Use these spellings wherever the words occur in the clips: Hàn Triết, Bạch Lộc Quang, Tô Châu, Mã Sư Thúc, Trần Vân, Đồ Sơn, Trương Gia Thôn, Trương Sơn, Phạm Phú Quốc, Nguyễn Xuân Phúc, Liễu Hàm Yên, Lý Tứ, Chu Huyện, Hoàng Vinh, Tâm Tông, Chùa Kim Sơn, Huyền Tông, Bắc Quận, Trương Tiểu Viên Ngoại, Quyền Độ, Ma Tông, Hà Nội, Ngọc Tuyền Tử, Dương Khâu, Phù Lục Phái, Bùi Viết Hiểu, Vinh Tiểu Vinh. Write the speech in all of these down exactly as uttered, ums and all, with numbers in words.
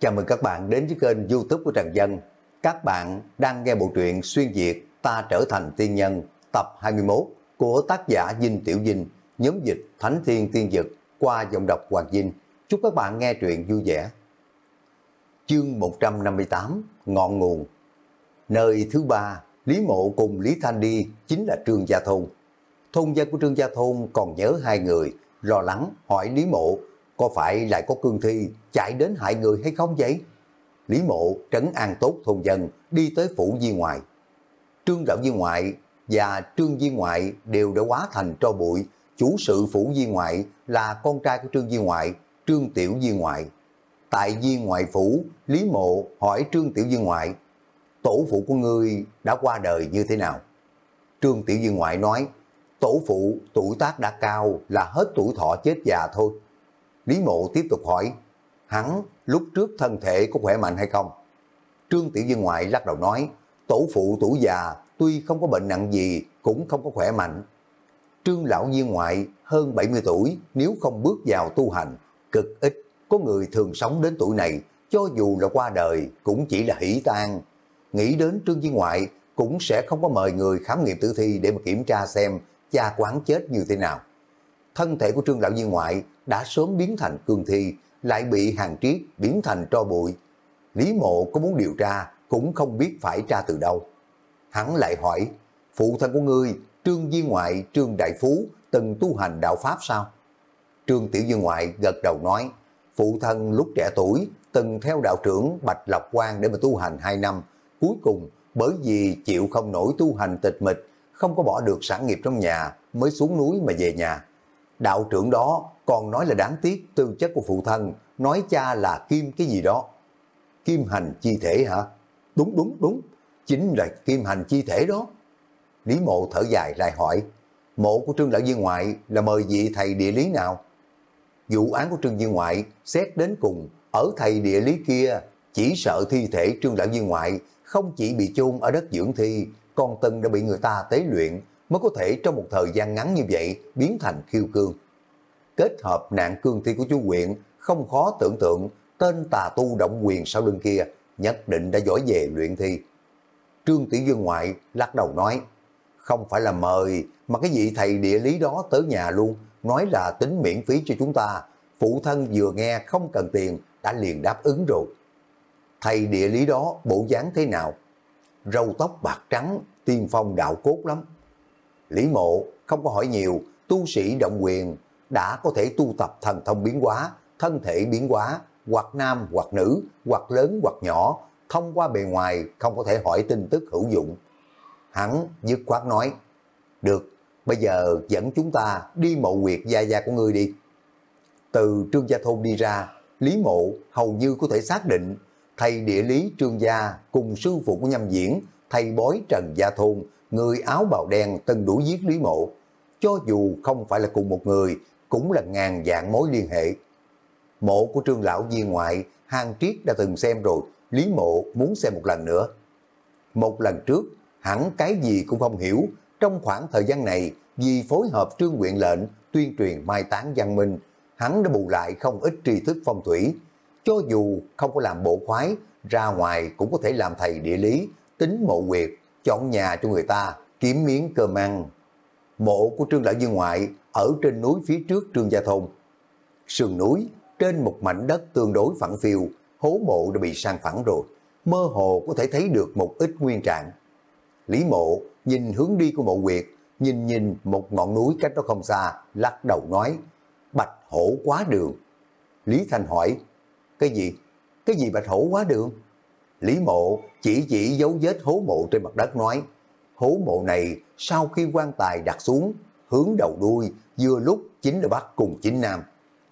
Chào mừng các bạn đến với kênh YouTube của Trần Vân. Các bạn đang nghe bộ truyện Xuyên Việt Ta Trở Thành Tiên Nhân tập hai mươi mốt của tác giả Vinh Tiểu Vinh, nhóm dịch Thánh Thiên Tiên Dực qua giọng đọc Hoàng Vinh. Chúc các bạn nghe truyện vui vẻ. Chương một trăm năm mươi tám, Ngọn Nguồn. Nơi thứ ba, Lý Mộ cùng Lý Thành đi chính là Trương Gia Thôn. Thôn dân của Trương Gia Thôn còn nhớ hai người, lo lắng hỏi Lý Mộ có phải lại có cương thi chạy đến hại người hay không vậy? Lý Mộ trấn an tốt thôn dân, đi tới phủ Duyên Ngoại. Trương Lão Viên Ngoại và Trương Duyên Ngoại đều đã hóa thành tro bụi. Chủ sự phủ Duyên Ngoại là con trai của Trương Duyên Ngoại, Trương Tiểu Viên Ngoại. Tại Duyên Ngoại phủ, Lý Mộ hỏi Trương Tiểu Viên Ngoại, tổ phụ của ngươi đã qua đời như thế nào? Trương Tiểu Viên Ngoại nói, tổ phụ tuổi tác đã cao, là hết tuổi thọ chết già thôi. Lý Mộ tiếp tục hỏi, hắn lúc trước thân thể có khỏe mạnh hay không? Trương Tiểu Viên Ngoại lắc đầu nói, tổ phụ tuổi già tuy không có bệnh nặng gì, cũng không có khỏe mạnh. Trương Lão Viên Ngoại hơn bảy mươi tuổi, nếu không bước vào tu hành, cực ít có người thường sống đến tuổi này, cho dù là qua đời cũng chỉ là hỷ tang. Nghĩ đến Trương Viên Ngoại cũng sẽ không có mời người khám nghiệm tử thi để mà kiểm tra xem cha quán chết như thế nào. Thân thể của Trương Lão Viên Ngoại đã sớm biến thành cương thi, lại bị Hàn Triết biến thành tro bụi. Lý Mộ có muốn điều tra cũng không biết phải tra từ đâu. Hắn lại hỏi, phụ thân của ngươi Trương Duyên Ngoại, Trương Đại Phú từng tu hành đạo pháp sao? Trương Tiểu Viên Ngoại gật đầu nói, phụ thân lúc trẻ tuổi từng theo đạo trưởng Bạch Lộc Quang để mà tu hành hai năm, cuối cùng bởi vì chịu không nổi tu hành tịch mịch, không có bỏ được sản nghiệp trong nhà, mới xuống núi mà về nhà. Đạo trưởng đó còn nói là đáng tiếc tư chất của phụ thân, nói cha là kim cái gì đó. Kim hành chi thể hả? Đúng đúng đúng, chính là kim hành chi thể đó. Lý Mộ thở dài lại hỏi, mộ của Trương Lão Viên Ngoại là mời vị thầy địa lý nào? Vụ án của Trương Duyên Ngoại xét đến cùng, ở thầy địa lý kia chỉ sợ thi thể Trương Lão Viên Ngoại không chỉ bị chôn ở đất dưỡng thi, còn từng đã bị người ta tế luyện, mới có thể trong một thời gian ngắn như vậy biến thành khiêu cương. Kết hợp nạn cương thi của chú huyện, không khó tưởng tượng tên tà tu động quyền sau lưng kia nhất định đã giỏi về luyện thi. Trương Tiểu Viên Ngoại lắc đầu nói, không phải là mời, mà cái vị thầy địa lý đó tới nhà luôn, nói là tính miễn phí cho chúng ta. Phụ thân vừa nghe không cần tiền, đã liền đáp ứng rồi. Thầy địa lý đó bộ dáng thế nào? Râu tóc bạc trắng, tiên phong đạo cốt lắm. Lý Mộ không có hỏi nhiều, tu sĩ động quyền đã có thể tu tập thần thông biến hóa, thân thể biến hóa, hoặc nam hoặc nữ, hoặc lớn hoặc nhỏ, thông qua bề ngoài không có thể hỏi tin tức hữu dụng. Hắn dứt khoát nói, được, bây giờ dẫn chúng ta đi mộ huyệt gia gia của ngươi đi. Từ Trương Gia Thôn đi ra, Lý Mộ hầu như có thể xác định thầy địa lý Trương Gia cùng sư phụ của Nhâm Diễn, thầy bói Trần Gia Thôn, người áo bào đen từng đuổi giết Lý Mộ. Cho dù không phải là cùng một người, cũng là ngàn vạn mối liên hệ. Mộ của Trương Lão Viên Ngoại, Hàn Triết đã từng xem rồi, Lý Mộ muốn xem một lần nữa. Một lần trước, hẳn cái gì cũng không hiểu, trong khoảng thời gian này, vì phối hợp Trương huyện lệnh tuyên truyền mai táng văn minh, hắn đã bù lại không ít tri thức phong thủy. Cho dù không có làm bộ khoái, ra ngoài cũng có thể làm thầy địa lý, tính mộ huyệt, chọn nhà cho người ta, kiếm miếng cơm ăn. Mộ của Trương Lão Viên Ngoại ở trên núi phía trước Trương Gia Thôn. Sườn núi, trên một mảnh đất tương đối phẳng phiu, hố mộ đã bị san phẳng rồi, mơ hồ có thể thấy được một ít nguyên trạng. Lý Mộ nhìn hướng đi của mộ huyệt, nhìn nhìn một ngọn núi cách đó không xa, lắc đầu nói, bạch hổ quá đường. Lý Thành hỏi, cái gì? Cái gì bạch hổ quá đường? Lý Mộ chỉ chỉ dấu vết hố mộ trên mặt đất nói, hố mộ này sau khi quan tài đặt xuống, hướng đầu đuôi vừa lúc chính là bắc cùng chính nam.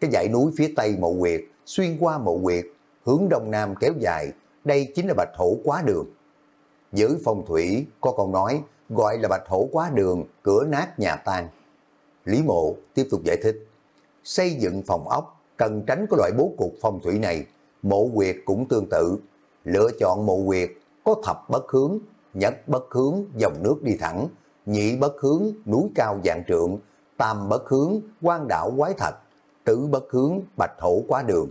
Cái dãy núi phía tây mộ huyệt xuyên qua mộ huyệt, hướng đông nam kéo dài, đây chính là bạch hổ quá đường. Giới phong thủy có câu nói gọi là bạch hổ quá đường, cửa nát nhà tan. Lý Mộ tiếp tục giải thích, xây dựng phòng ốc cần tránh có loại bố cục phong thủy này, mộ huyệt cũng tương tự. Lựa chọn mộ huyệt có thập bất hướng, nhất bất hướng dòng nước đi thẳng, nhị bất hướng núi cao vạn trượng, tam bất hướng quan đảo quái thạch, tứ bất hướng bạch hổ quá đường.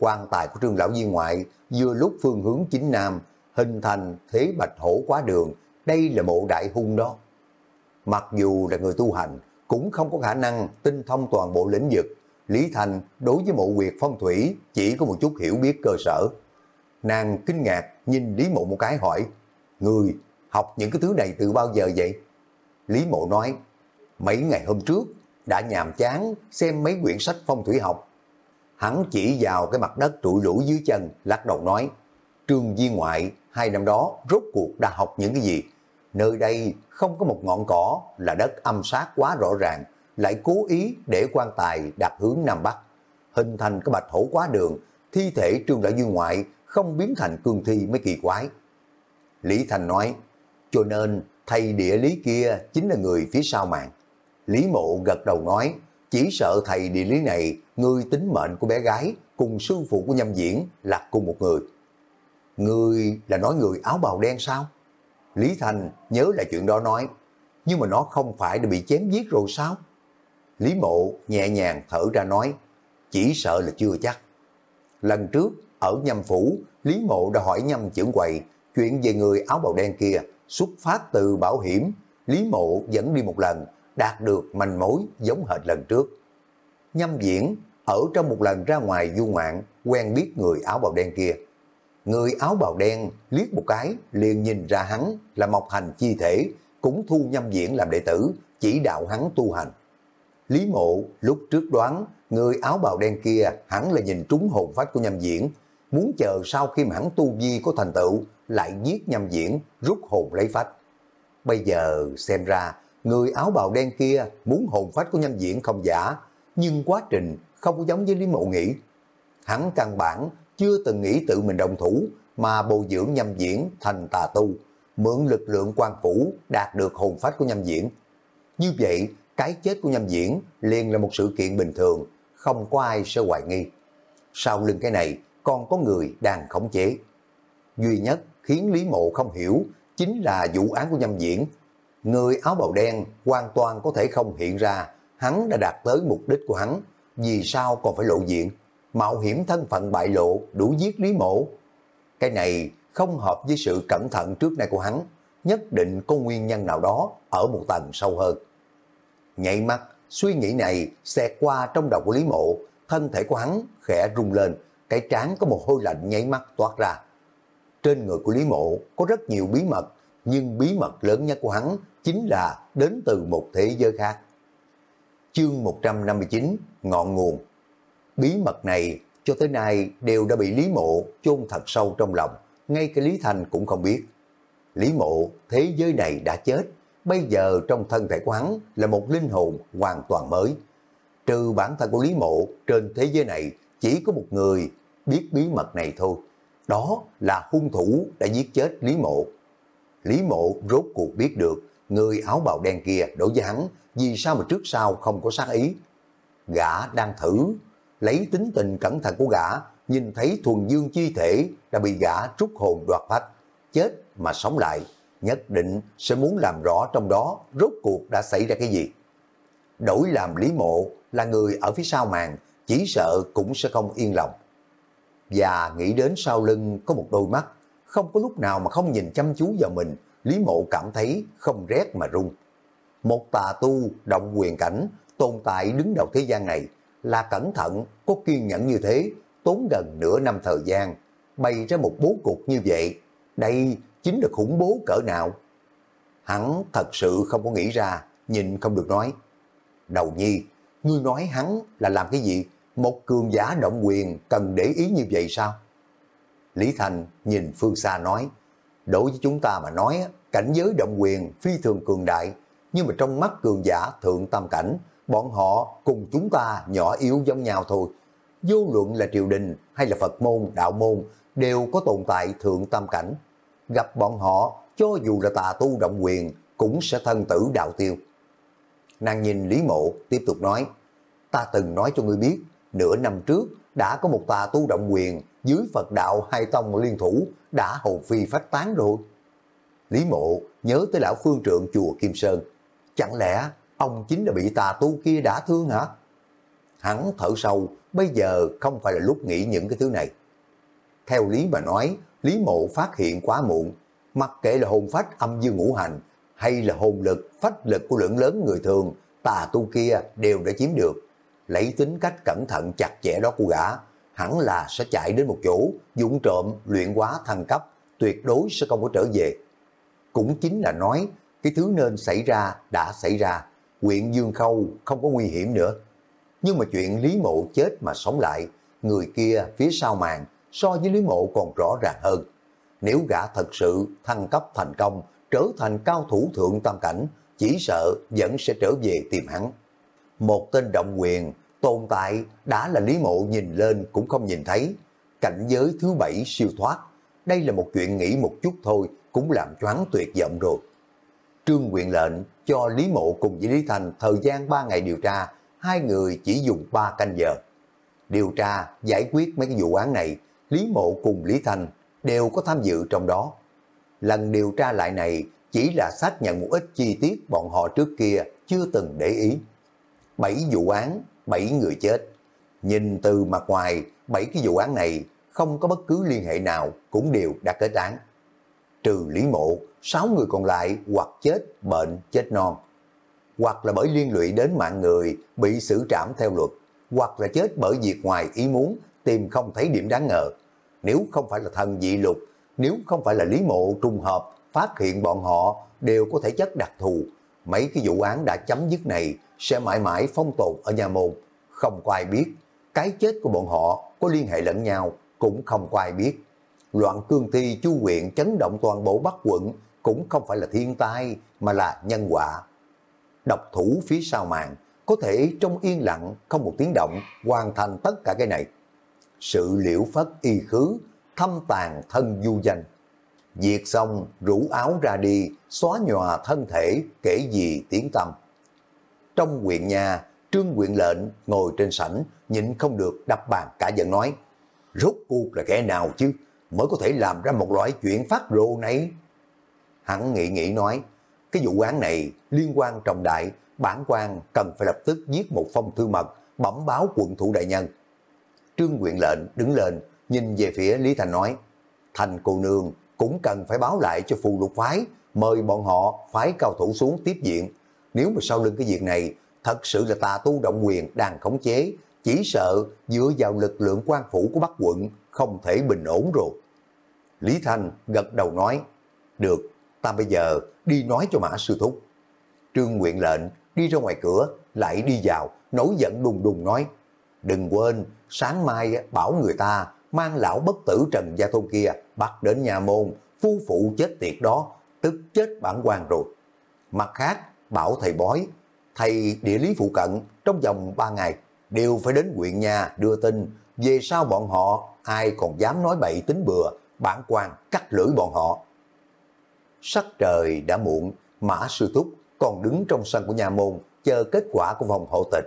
quan tài của Trương Lão Viên Ngoại vừa lúc phương hướng chính nam, hình thành thế bạch hổ quá đường, đây là mộ đại hung đó. Mặc dù là người tu hành, cũng không có khả năng tinh thông toàn bộ lĩnh vực, Lý Thành đối với mộ huyệt phong thủy chỉ có một chút hiểu biết cơ sở. Nàng kinh ngạc nhìn Lý Mộ một cái hỏi, người học những cái thứ này từ bao giờ vậy? Lý Mộ nói, mấy ngày hôm trước đã nhàm chán xem mấy quyển sách phong thủy học. Hắn chỉ vào cái mặt đất trụi lũ dưới chân, lắc đầu nói, Trương Duyên Ngoại hai năm đó rốt cuộc đã học những cái gì? Nơi đây không có một ngọn cỏ, là đất âm sát quá rõ ràng, lại cố ý để quan tài đạp hướng Nam Bắc, hình thành cái bạch hổ quá đường, thi thể Trương Lão Duyên Ngoại không biến thành cương thi mới kỳ quái. Lý Thành nói, cho nên thầy địa lý kia chính là người phía sau màn. Lý Mộ gật đầu nói, chỉ sợ thầy địa lý này, người tính mệnh của bé gái cùng sư phụ của Nhâm Diễn là cùng một người. Người là nói người áo bào đen sao? Lý Thành nhớ lại chuyện đó nói, nhưng mà nó không phải đã bị chém giết rồi sao? Lý Mộ nhẹ nhàng thở ra nói, chỉ sợ là chưa chắc. Lần trước ở Nhâm Phủ, Lý Mộ đã hỏi Nhâm Chưởng Quầy chuyện về người áo bào đen kia xuất phát từ bảo hiểm. Lý Mộ dẫn đi một lần, đạt được manh mối giống hệt lần trước. Nhâm Diễn ở trong một lần ra ngoài du ngoạn, quen biết người áo bào đen kia. Người áo bào đen liếc một cái liền nhìn ra hắn là Mộc Hành chi thể, cũng thu Nhâm Diễn làm đệ tử, chỉ đạo hắn tu hành. Lý Mộ lúc trước đoán người áo bào đen kia hẳn là nhìn trúng hồn phách của Nhâm Diễn, muốn chờ sau khi mà hắn tu vi có thành tựu lại giết Nhâm Diễn, rút hồn lấy phách. Bây giờ xem ra người áo bào đen kia muốn hồn phách của Nhâm Diễn không giả, nhưng quá trình không có giống với Lý Mộ nghĩ. Hắn căn bản chưa từng nghĩ tự mình đồng thủ, mà bồi dưỡng Nhâm Diễn thành tà tu, mượn lực lượng quan phủ đạt được hồn phách của Nhâm Diễn. Như vậy, cái chết của Nhâm Diễn liền là một sự kiện bình thường, không có ai sơ hoài nghi. Sau lưng cái này còn có người đang khống chế. Duy nhất khiến Lý Mộ không hiểu chính là vụ án của Nhâm Diễn. Người áo bào đen hoàn toàn có thể không hiện ra hắn đã đạt tới mục đích của hắn, vì sao còn phải lộ diện, mạo hiểm thân phận bại lộ đủ giết Lý Mộ. Cái này không hợp với sự cẩn thận trước nay của hắn, nhất định có nguyên nhân nào đó ở một tầng sâu hơn. Nhảy mắt, suy nghĩ này xẹt qua trong đầu của Lý Mộ, thân thể của hắn khẽ rung lên, cái trán có mồ hôi lạnh nháy mắt toát ra. Trên người của Lý Mộ có rất nhiều bí mật, nhưng bí mật lớn nhất của hắn chính là đến từ một thế giới khác. Chương một trăm năm mươi chín, Ngọn Nguồn. Bí mật này cho tới nay đều đã bị Lý Mộ chôn thật sâu trong lòng, ngay cả Lý Thành cũng không biết. Lý Mộ, thế giới này đã chết, bây giờ trong thân thể của hắn là một linh hồn hoàn toàn mới. Trừ bản thân của Lý Mộ, trên thế giới này chỉ có một người biết bí mật này thôi, đó là hung thủ đã giết chết Lý Mộ. Lý Mộ rốt cuộc biết được người áo bào đen kia đối với hắn vì sao mà trước sau không có sát ý. Gã đang thử, lấy tính tình cẩn thận của gã, nhìn thấy thuần dương chi thể đã bị gã trút hồn đoạt phách, chết mà sống lại, nhất định sẽ muốn làm rõ trong đó rốt cuộc đã xảy ra cái gì. Đổi làm Lý Mộ là người ở phía sau màn, chỉ sợ cũng sẽ không yên lòng. Và nghĩ đến sau lưng có một đôi mắt không có lúc nào mà không nhìn chăm chú vào mình, Lý Mộ cảm thấy không rét mà run. Một tà tu động quyền cảnh tồn tại đứng đầu thế gian này, là cẩn thận, có kiên nhẫn như thế, tốn gần nửa năm thời gian, bày ra một bố cục như vậy, đây chính là khủng bố cỡ nào. Hắn thật sự không có nghĩ ra, nhìn không được nói. Đầu Nhi, ngươi nói hắn là làm cái gì? Một cường giả động quyền cần để ý như vậy sao? Lý Thành nhìn phương xa nói, đối với chúng ta mà nói, cảnh giới động quyền phi thường cường đại, nhưng mà trong mắt cường giả thượng tam cảnh, bọn họ cùng chúng ta nhỏ yếu giống nhau thôi. Vô luận là triều đình hay là Phật môn, đạo môn đều có tồn tại thượng tam cảnh. Gặp bọn họ, cho dù là tà tu động quyền cũng sẽ thân tử đạo tiêu. Nàng nhìn Lý Mộ tiếp tục nói, ta từng nói cho ngươi biết, nửa năm trước đã có một tà tu động quyền dưới Phật đạo hai tông liên thủ đã hồn phi phách tán rồi. Lý Mộ nhớ tới lão phương trượng chùa Kim Sơn, chẳng lẽ ông chính là bị tà tu kia đã thương hả? Hắn thở sâu, bây giờ không phải là lúc nghĩ những cái thứ này. Theo lý mà nói, Lý Mộ phát hiện quá muộn, mặc kệ là hồn phách âm dương ngũ hành hay là hồn lực, phách lực của lượng lớn người thường, tà tu kia đều đã chiếm được. Lấy tính cách cẩn thận chặt chẽ đó của gã, hẳn là sẽ chạy đến một chỗ, dũng trộm, luyện hóa thăng cấp, tuyệt đối sẽ không có trở về. Cũng chính là nói, cái thứ nên xảy ra đã xảy ra, huyện Dương Khâu không có nguy hiểm nữa. Nhưng mà chuyện Lý Mộ chết mà sống lại, người kia phía sau màn so với Lý Mộ còn rõ ràng hơn. Nếu gã thật sự thăng cấp thành công, trở thành cao thủ thượng tam cảnh, chỉ sợ vẫn sẽ trở về tìm hắn. Một tên động quyền tồn tại đã là Lý Mộ nhìn lên cũng không nhìn thấy, cảnh giới thứ bảy siêu thoát, đây là một chuyện nghĩ một chút thôi cũng làm choáng tuyệt vọng rồi. Trương Quyền lệnh cho Lý Mộ cùng với Lý Thành thời gian ba ngày điều tra, hai người chỉ dùng ba canh giờ. Điều tra, giải quyết mấy cái vụ án này, Lý Mộ cùng Lý Thành đều có tham dự trong đó. Lần điều tra lại này chỉ là xác nhận một ít chi tiết bọn họ trước kia chưa từng để ý. bảy vụ án, bảy người chết. Nhìn từ mặt ngoài, bảy cái vụ án này không có bất cứ liên hệ nào cũng đều đã kết án. Trừ Lý Mộ, sáu người còn lại hoặc chết bệnh, chết non, hoặc là bởi liên lụy đến mạng người bị xử trảm theo luật, hoặc là chết bởi việc ngoài ý muốn tìm không thấy điểm đáng ngờ. Nếu không phải là thần dị lục, nếu không phải là Lý Mộ trùng hợp phát hiện bọn họ đều có thể chất đặc thù, mấy cái vụ án đã chấm dứt này sẽ mãi mãi phong tồn ở nhà môn. Không có ai biết cái chết của bọn họ có liên hệ lẫn nhau, cũng không có ai biết. Loạn cương thi Chu Huyện chấn động toàn bộ Bắc Quận cũng không phải là thiên tai mà là nhân quả. Độc thủ phía sau màn có thể trong yên lặng không một tiếng động hoàn thành tất cả cái này. Sự liễu phất y khứ, thâm tàn thân du danh, diệt xong rủ áo ra đi, xóa nhòa thân thể kể gì tiếng tâm. Trong huyện nhà, Trương Huyện lệnh ngồi trên sảnh nhịn không được đập bàn cả giận nói: rốt cuộc là kẻ nào chứ mới có thể làm ra một loại chuyện phát rồ này? Hắn nghĩ nghĩ nói: cái vụ án này liên quan trọng đại, bản quan cần phải lập tức viết một phong thư mật bẩm báo quận thủ đại nhân. Trương Huyện lệnh đứng lên nhìn về phía Lý Thành nói: Thành cô nương cũng cần phải báo lại cho Phù Lục Phái, mời bọn họ phái cao thủ xuống tiếp diện. Nếu mà sau lưng cái việc này thật sự là tà tu động quyền đang khống chế, chỉ sợ dựa vào lực lượng quan phủ của Bắc Quận không thể bình ổn rồi. Lý Thành gật đầu nói: được, ta bây giờ đi nói cho Mã Sư Thúc. Trương Nguyện lệnh đi ra ngoài cửa, lại đi vào, nổi giận đùng đùng nói: đừng quên, sáng mai bảo người ta mang lão bất tử Trần Gia Thôn kia bắt đến nhà môn, phu phụ chết tiệt đó, tức chết bản quan rồi. Mặt khác, bảo thầy bói, thầy địa lý phụ cận trong vòng ba ngày đều phải đến huyện nhà đưa tin, về sau bọn họ ai còn dám nói bậy tính bừa, bản quan cắt lưỡi bọn họ. Sắc trời đã muộn, Mã Sư Thúc còn đứng trong sân của nhà môn chờ kết quả của vòng hộ tịch.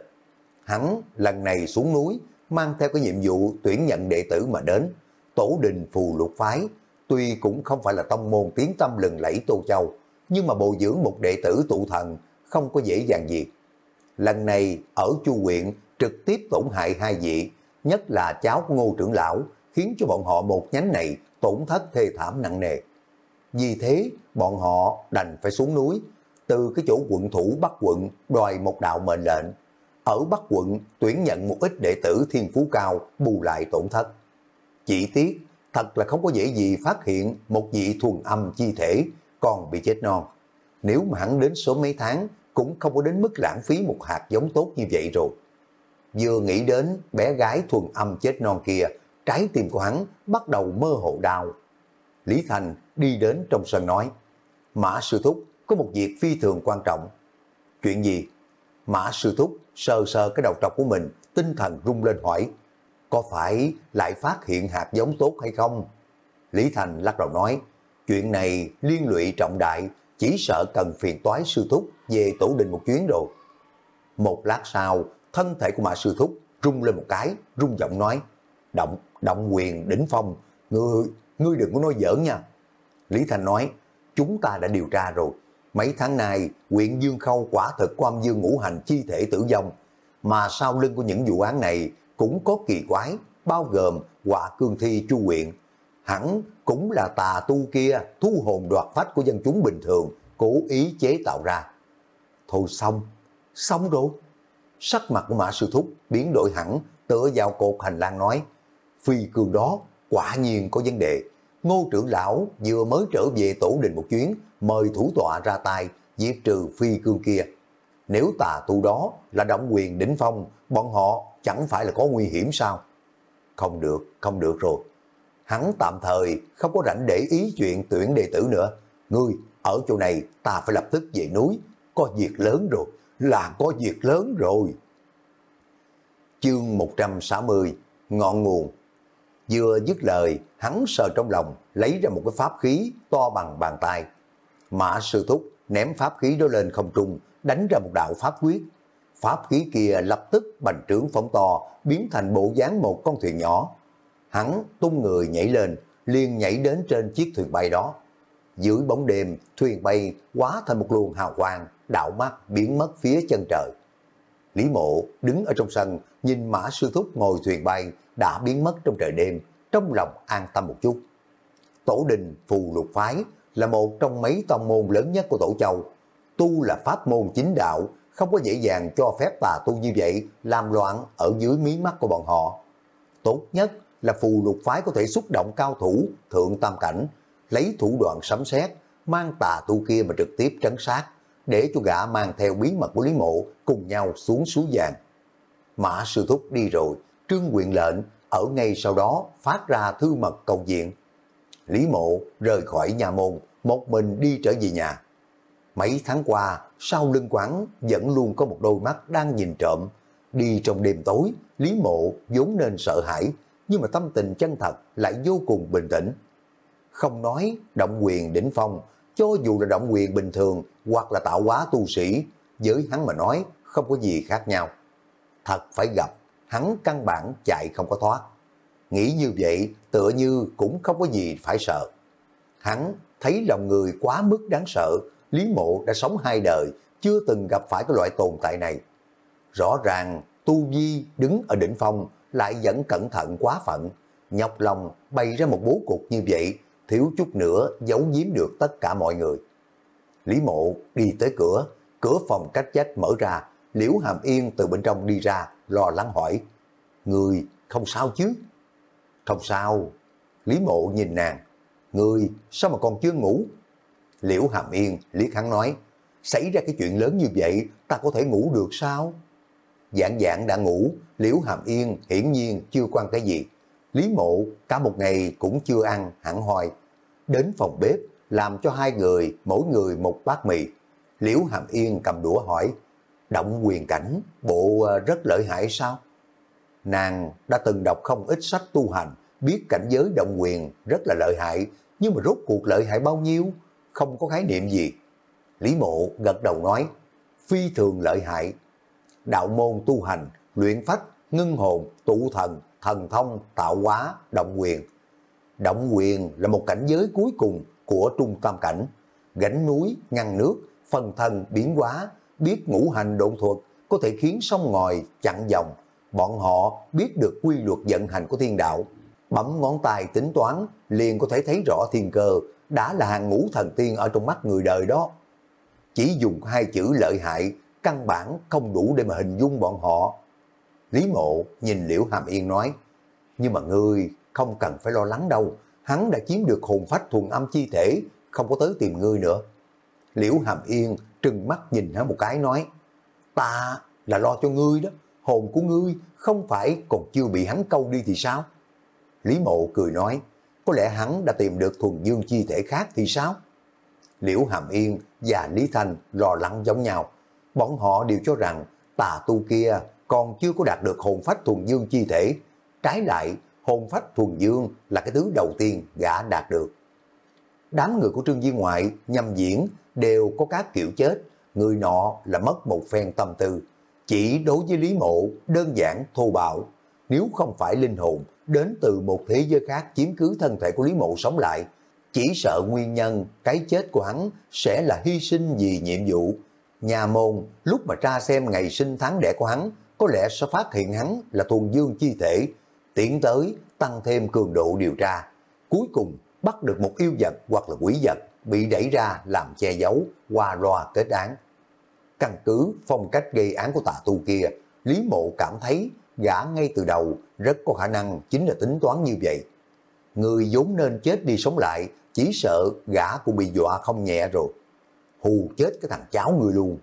Hắn lần này xuống núi mang theo cái nhiệm vụ tuyển nhận đệ tử mà đến. Tổ đình Phù Lục Phái tuy cũng không phải là tông môn tiếng tăm lừng lẫy Tô Châu, nhưng mà bồi dưỡng một đệ tử tụ thần không có dễ dàng gì. Lần này ở Chu Huyện trực tiếp tổn hại hai vị, nhất là cháu của Ngô trưởng lão, khiến cho bọn họ một nhánh này tổn thất thê thảm nặng nề. Vì thế bọn họ đành phải xuống núi, từ cái chỗ quận thủ Bắc Quận đòi một đạo mệnh lệnh, ở Bắc Quận tuyển nhận một ít đệ tử thiên phú cao bù lại tổn thất. Chỉ tiếc thật là không có dễ gì phát hiện một vị thuần âm chi thể còn bị chết non. Nếu mà hắn đến số mấy tháng cũng không có đến mức lãng phí một hạt giống tốt như vậy rồi. Vừa nghĩ đến bé gái thuần âm chết non kia, trái tim của hắn bắt đầu mơ hồ đau. Lý Thành đi đến trong sân nói: Mã Sư Thúc có một việc phi thường quan trọng. Chuyện gì? Mã Sư Thúc sờ sờ cái đầu trọc của mình, tinh thần rung lên hỏi: có phải lại phát hiện hạt giống tốt hay không? Lý Thành lắc đầu nói: chuyện này liên lụy trọng đại, chỉ sợ cần phiền toái Sư Thúc về tổ đình một chuyến rồi. Một lát sau, thân thể của Mã Sư Thúc rung lên một cái, rung giọng nói: Động, động quyền đỉnh phong, ngươi, ngươi đừng có nói giỡn nha. Lý Thành nói: chúng ta đã điều tra rồi, mấy tháng nay huyện Dương Khâu quả thực quan dương ngũ hành chi thể tử vong, mà sau lưng của những vụ án này cũng có kỳ quái, bao gồm Hỏa Cương Thi Chu Huyện. Hẳn cũng là tà tu kia thu hồn đoạt phách của dân chúng bình thường, cố ý chế tạo ra. Thôi xong, xong rồi. Sắc mặt của Mã Sư Thúc biến đổi hẳn, tựa vào cột hành lang nói, phi cường đó quả nhiên có vấn đề. Ngô trưởng lão vừa mới trở về tổ đình một chuyến, mời thủ tọa ra tay diệt trừ phi cương kia. Nếu tà tu đó là động quyền đỉnh phong, bọn họ chẳng phải là có nguy hiểm sao? Không được, không được rồi. Hắn tạm thời không có rảnh để ý chuyện tuyển đệ tử nữa. Ngươi ở chỗ này, ta phải lập tức về núi. Có việc lớn rồi, là có việc lớn rồi. Chương một trăm sáu mươi, Ngọn Nguồn. Vừa dứt lời, hắn sờ trong lòng, lấy ra một cái pháp khí to bằng bàn tay. Mã Sư Thúc ném pháp khí đó lên không trung, đánh ra một đạo pháp quyết. Pháp khí kia lập tức bành trướng phóng to, biến thành bộ dáng một con thuyền nhỏ. Hắn tung người nhảy lên, liền nhảy đến trên chiếc thuyền bay đó. Dưới bóng đêm, thuyền bay quá thành một luồng hào quang, đạo mắt biến mất phía chân trời. Lý Mộ đứng ở trong sân, nhìn Mã Sư Thúc ngồi thuyền bay đã biến mất trong trời đêm, trong lòng an tâm một chút. Tổ đình Phù Lục Phái là một trong mấy tông môn lớn nhất của Tổ Châu. Tu là pháp môn chính đạo, không có dễ dàng cho phép tà tu như vậy làm loạn ở dưới mí mắt của bọn họ. Tốt nhất là Phù Lục Phái có thể xúc động cao thủ thượng tam cảnh, lấy thủ đoạn sấm sét mang tà tu kia mà trực tiếp trấn sát, để cho gã mang theo bí mật của Lý Mộ cùng nhau xuống suối vàng. Mã Sư Thúc đi rồi, Trương Quyền Lệnh ở ngay sau đó phát ra thư mật cầu diện. Lý Mộ rời khỏi nhà môn, một mình đi trở về nhà. Mấy tháng qua, sau lưng quán vẫn luôn có một đôi mắt đang nhìn trộm. Đi trong đêm tối, Lý Mộ vốn nên sợ hãi, nhưng mà tâm tình chân thật lại vô cùng bình tĩnh. Không nói động quyền đỉnh phong, cho dù là động quyền bình thường hoặc là tạo hóa tu sĩ, với hắn mà nói không có gì khác nhau. Thật phải gặp, hắn căn bản chạy không có thoát. Nghĩ như vậy tựa như cũng không có gì phải sợ. Hắn thấy lòng người quá mức đáng sợ. Lý Mộ đã sống hai đời, chưa từng gặp phải cái loại tồn tại này. Rõ ràng tu vi đứng ở đỉnh phong, lại vẫn cẩn thận quá phận, nhọc lòng bày ra một bố cục như vậy, thiếu chút nữa giấu giếm được tất cả mọi người. Lý Mộ đi tới cửa, cửa phòng cách vách mở ra, Liễu Hàm Yên từ bên trong đi ra, lo lắng hỏi, người không sao chứ? Không sao. Lý Mộ nhìn nàng, người sao mà còn chưa ngủ? Liễu Hàm Yên liếc hắn nói, xảy ra cái chuyện lớn như vậy, ta có thể ngủ được sao? Giảng giảng đã ngủ, Liễu Hàm Yên hiển nhiên chưa quan cái gì. Lý Mộ cả một ngày cũng chưa ăn, hẳn hoi. Đến phòng bếp, làm cho hai người, mỗi người một bát mì. Liễu Hàm Yên cầm đũa hỏi, động quyền cảnh, bộ rất lợi hại sao? Nàng đã từng đọc không ít sách tu hành, biết cảnh giới động quyền rất là lợi hại, nhưng mà rốt cuộc lợi hại bao nhiêu? Không có khái niệm gì. Lý Mộ gật đầu nói, phi thường lợi hại. Đạo môn tu hành, luyện phách, ngưng hồn, tụ thần, thần thông, tạo hóa, động quyền. Động quyền là một cảnh giới cuối cùng của trung tam cảnh, gánh núi, ngăn nước, phân thân biến hóa, biết ngũ hành độn thuật, có thể khiến sông ngòi chặn dòng. Bọn họ biết được quy luật vận hành của thiên đạo, bấm ngón tay tính toán liền có thể thấy rõ thiên cơ, đã là hàng ngũ thần tiên ở trong mắt người đời đó. Chỉ dùng hai chữ lợi hại, căn bản không đủ để mà hình dung bọn họ. Lý Mộ nhìn Liễu Hàm Yên nói, nhưng mà ngươi không cần phải lo lắng đâu, hắn đã chiếm được hồn phách thuần âm chi thể, không có tới tìm ngươi nữa. Liễu Hàm Yên trừng mắt nhìn hắn một cái nói, ta là lo cho ngươi đó, hồn của ngươi không phải còn chưa bị hắn câu đi thì sao? Lý Mộ cười nói, có lẽ hắn đã tìm được thuần dương chi thể khác thì sao? Liễu Hàm Yên và Lý Thành lo lắng giống nhau. Bọn họ đều cho rằng tà tu kia còn chưa có đạt được hồn phách thuần dương chi thể. Trái lại, hồn phách thuần dương là cái thứ đầu tiên gã đạt được. Đám người của Trương Duyên Ngoại, Nhâm Diễn đều có các kiểu chết. Người nọ là mất một phen tâm tư, chỉ đối với Lý Mộ đơn giản thô bạo. Nếu không phải linh hồn đến từ một thế giới khác chiếm cứ thân thể của Lý Mộ sống lại, chỉ sợ nguyên nhân cái chết của hắn sẽ là hy sinh vì nhiệm vụ. Nhà môn lúc mà tra xem ngày sinh tháng đẻ của hắn, có lẽ sẽ phát hiện hắn là thuần dương chi thể, tiến tới tăng thêm cường độ điều tra. Cuối cùng bắt được một yêu vật hoặc là quỷ vật bị đẩy ra làm che giấu, qua loa kết án. Căn cứ phong cách gây án của tà tu kia, Lý Mộ cảm thấy gã ngay từ đầu rất có khả năng chính là tính toán như vậy. Người vốn nên chết đi sống lại, chỉ sợ gã cũng bị dọa không nhẹ rồi. Hù chết cái thằng cháu người luôn.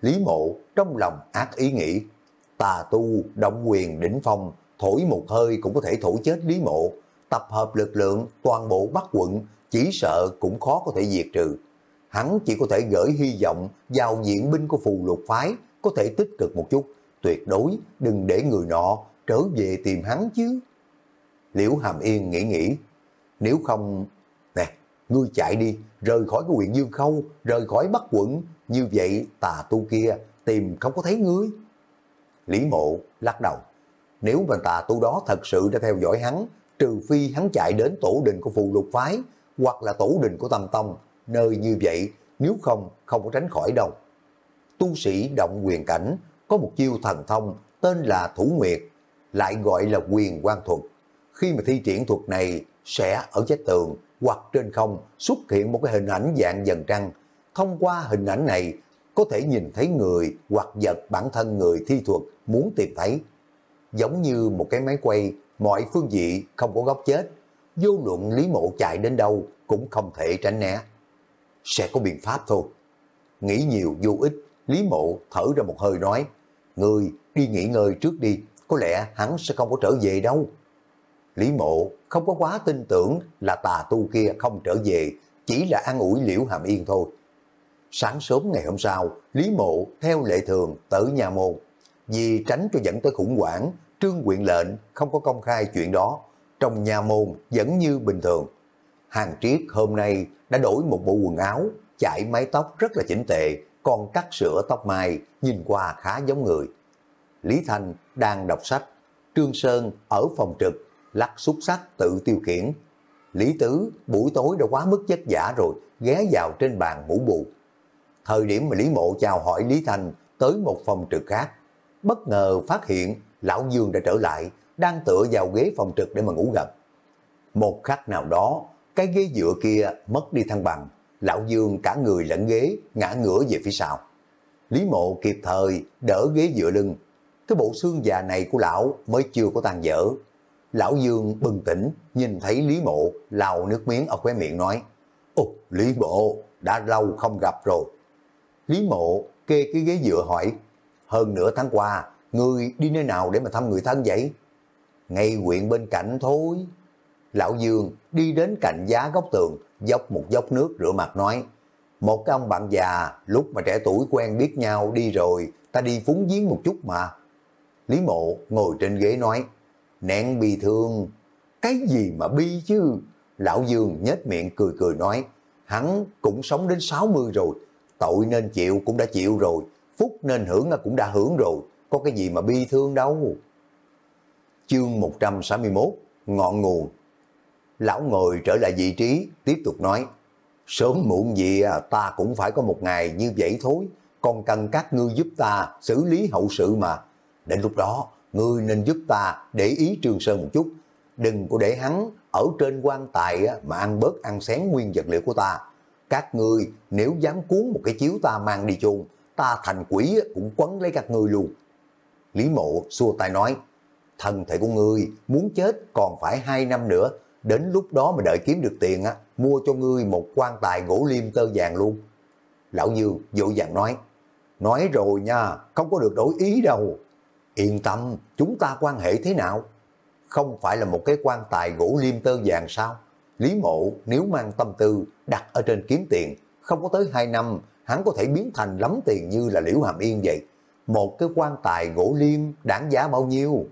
Lý Mộ trong lòng ác ý nghĩ, tà tu động quyền đỉnh phong, thổi một hơi cũng có thể thổi chết Lý Mộ. Tập hợp lực lượng toàn bộ Bắc Quận, chỉ sợ cũng khó có thể diệt trừ. Hắn chỉ có thể gửi hy vọng vào diện binh của Phù Lục Phái, có thể tích cực một chút, tuyệt đối đừng để người nọ trở về tìm hắn chứ. Liễu Hàm Yên nghĩ nghĩ, nếu không, nè, ngươi chạy đi, rời khỏi cái huyện Dương Khâu, rời khỏi Bắc Quận, như vậy tà tu kia tìm không có thấy ngươi. Lý Mộ lắc đầu, nếu mà tà tu đó thật sự đã theo dõi hắn, trừ phi hắn chạy đến tổ đình của Phù Lục Phái, hoặc là tổ đình của Tâm Tông, nơi như vậy, nếu không, không có tránh khỏi đâu. Tu sĩ động quyền cảnh, có một chiêu thần thông, tên là Thủ Nguyệt, lại gọi là Quyền Quang Thuật. Khi mà thi triển thuật này, sẽ ở vách tường, hoặc trên không, xuất hiện một cái hình ảnh dạng dần trăng. Thông qua hình ảnh này, có thể nhìn thấy người, hoặc vật bản thân người thi thuật, muốn tìm thấy. Giống như một cái máy quay, mọi phương vị không có góc chết, vô luận Lý Mộ chạy đến đâu cũng không thể tránh né. Sẽ có biện pháp thôi. Nghĩ nhiều vô ích, Lý Mộ thở ra một hơi nói, người đi nghỉ ngơi trước đi, có lẽ hắn sẽ không có trở về đâu. Lý Mộ không có quá tin tưởng là tà tu kia không trở về, chỉ là an ủi Liễu Hàm Yên thôi. Sáng sớm ngày hôm sau, Lý Mộ theo lệ thường tới nhà môn. Vì tránh cho dẫn tới khủng hoảng, Trương huyện lệnh không có công khai chuyện đó, trong nhà môn vẫn như bình thường. Hàn Triết hôm nay đã đổi một bộ quần áo, chải mái tóc rất là chỉnh tề, còn cắt sữa tóc mai, nhìn qua khá giống người. Lý Thành đang đọc sách, Trương Sơn ở phòng trực, lắc xúc sắc tự tiêu khiển. Lý Tứ buổi tối đã quá mức vất vả rồi, ghé vào trên bàn ngủ bù. Thời điểm mà Lý Mộ chào hỏi Lý Thành tới một phòng trực khác, bất ngờ phát hiện Lão Dương đã trở lại, đang tựa vào ghế phòng trực để mà ngủ gật. Một khắc nào đó, cái ghế dựa kia mất đi thăng bằng, Lão Dương cả người lẫn ghế ngã ngửa về phía sau. Lý Mộ kịp thời đỡ ghế dựa lưng, cái bộ xương già này của lão mới chưa có tan vỡ. Lão Dương bừng tỉnh, nhìn thấy Lý Mộ lau nước miếng ở khóe miệng nói, ồ, Lý Mộ, đã lâu không gặp rồi. Lý Mộ kê cái ghế dựa hỏi, hơn nửa tháng qua, ngươi đi nơi nào để mà thăm người thân vậy? Ngay huyện bên cạnh thôi. Lão Dương đi đến cạnh giá góc tường, dốc một dốc nước rửa mặt nói, một cái ông bạn già lúc mà trẻ tuổi quen biết nhau đi rồi, ta đi phúng viếng một chút mà. Lý Mộ ngồi trên ghế nói, nén bi thương. Cái gì mà bi chứ? Lão Dương nhếch miệng cười cười nói, hắn cũng sống đến sáu mươi rồi, tội nên chịu cũng đã chịu rồi, phúc nên hưởng cũng đã hưởng rồi, có cái gì mà bi thương đâu. Chương một trăm sáu mươi mốt, ngọn nguồn. Lão ngồi trở lại vị trí, tiếp tục nói, sớm muộn gì ta cũng phải có một ngày như vậy thôi, còn cần các ngươi giúp ta xử lý hậu sự mà. Đến lúc đó, ngươi nên giúp ta để ý Trương Sơn một chút, đừng có để hắn ở trên quan tài mà ăn bớt ăn xén nguyên vật liệu của ta. Các ngươi nếu dám cuốn một cái chiếu ta mang đi chôn, ta thành quỷ cũng quấn lấy các ngươi luôn. Lý Mộ xua tay nói, thân thể của ngươi muốn chết còn phải hai năm nữa, đến lúc đó mà đợi kiếm được tiền á, mua cho ngươi một quan tài gỗ liêm tơ vàng luôn. Lão Dương vội vàng nói, nói rồi nha, không có được đổi ý đâu. Yên tâm, chúng ta quan hệ thế nào? Không phải là một cái quan tài gỗ liêm tơ vàng sao? Lý Mộ nếu mang tâm tư đặt ở trên kiếm tiền, không có tới hai năm, hắn có thể biến thành lắm tiền như là Liễu Hàm Yên vậy. Một cái quan tài gỗ liêm đáng giá bao nhiêu?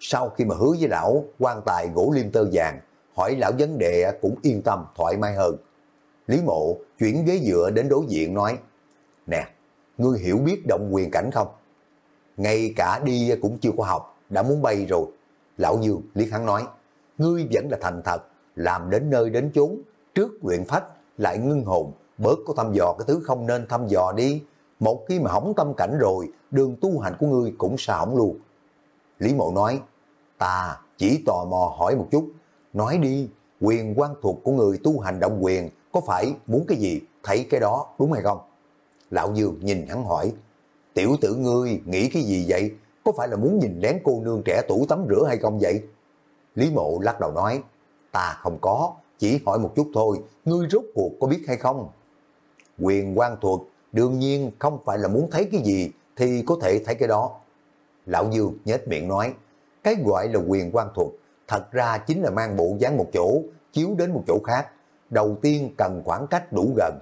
Sau khi mà hứa với lão quan tài gỗ liêm tơ vàng, hỏi lão vấn đề cũng yên tâm thoải mái hơn. Lý Mộ chuyển ghế dựa đến đối diện nói, nè, ngươi hiểu biết động quyền cảnh không? Ngay cả đi cũng chưa có học, đã muốn bay rồi. Lão Dương liếc hắn nói, ngươi vẫn là thành thật, làm đến nơi đến chốn, trước luyện phách lại ngưng hồn, bớt có thăm dò cái thứ không nên thăm dò đi. một khi mà hỏng tâm cảnh rồi, đường tu hành của ngươi cũng sao hỏng luôn. Lý Mộ nói, ta chỉ tò mò hỏi một chút, nói đi, quyền quan thuộc của người tu hành động quyền có phải muốn cái gì thấy cái đó đúng hay không? Lão Dương nhìn hắn hỏi, tiểu tử ngươi nghĩ cái gì vậy? Có phải là muốn nhìn lén cô nương trẻ tuổi tắm rửa hay không vậy? Lý Mộ lắc đầu nói, ta không có, chỉ hỏi một chút thôi, ngươi rốt cuộc có biết hay không? Quyền quan thuộc đương nhiên không phải là muốn thấy cái gì thì có thể thấy cái đó. Lão Dương nhếch miệng nói, cái gọi là quyền quan thuộc thật ra chính là mang bộ dáng một chỗ chiếu đến một chỗ khác. Đầu tiên cần khoảng cách đủ gần,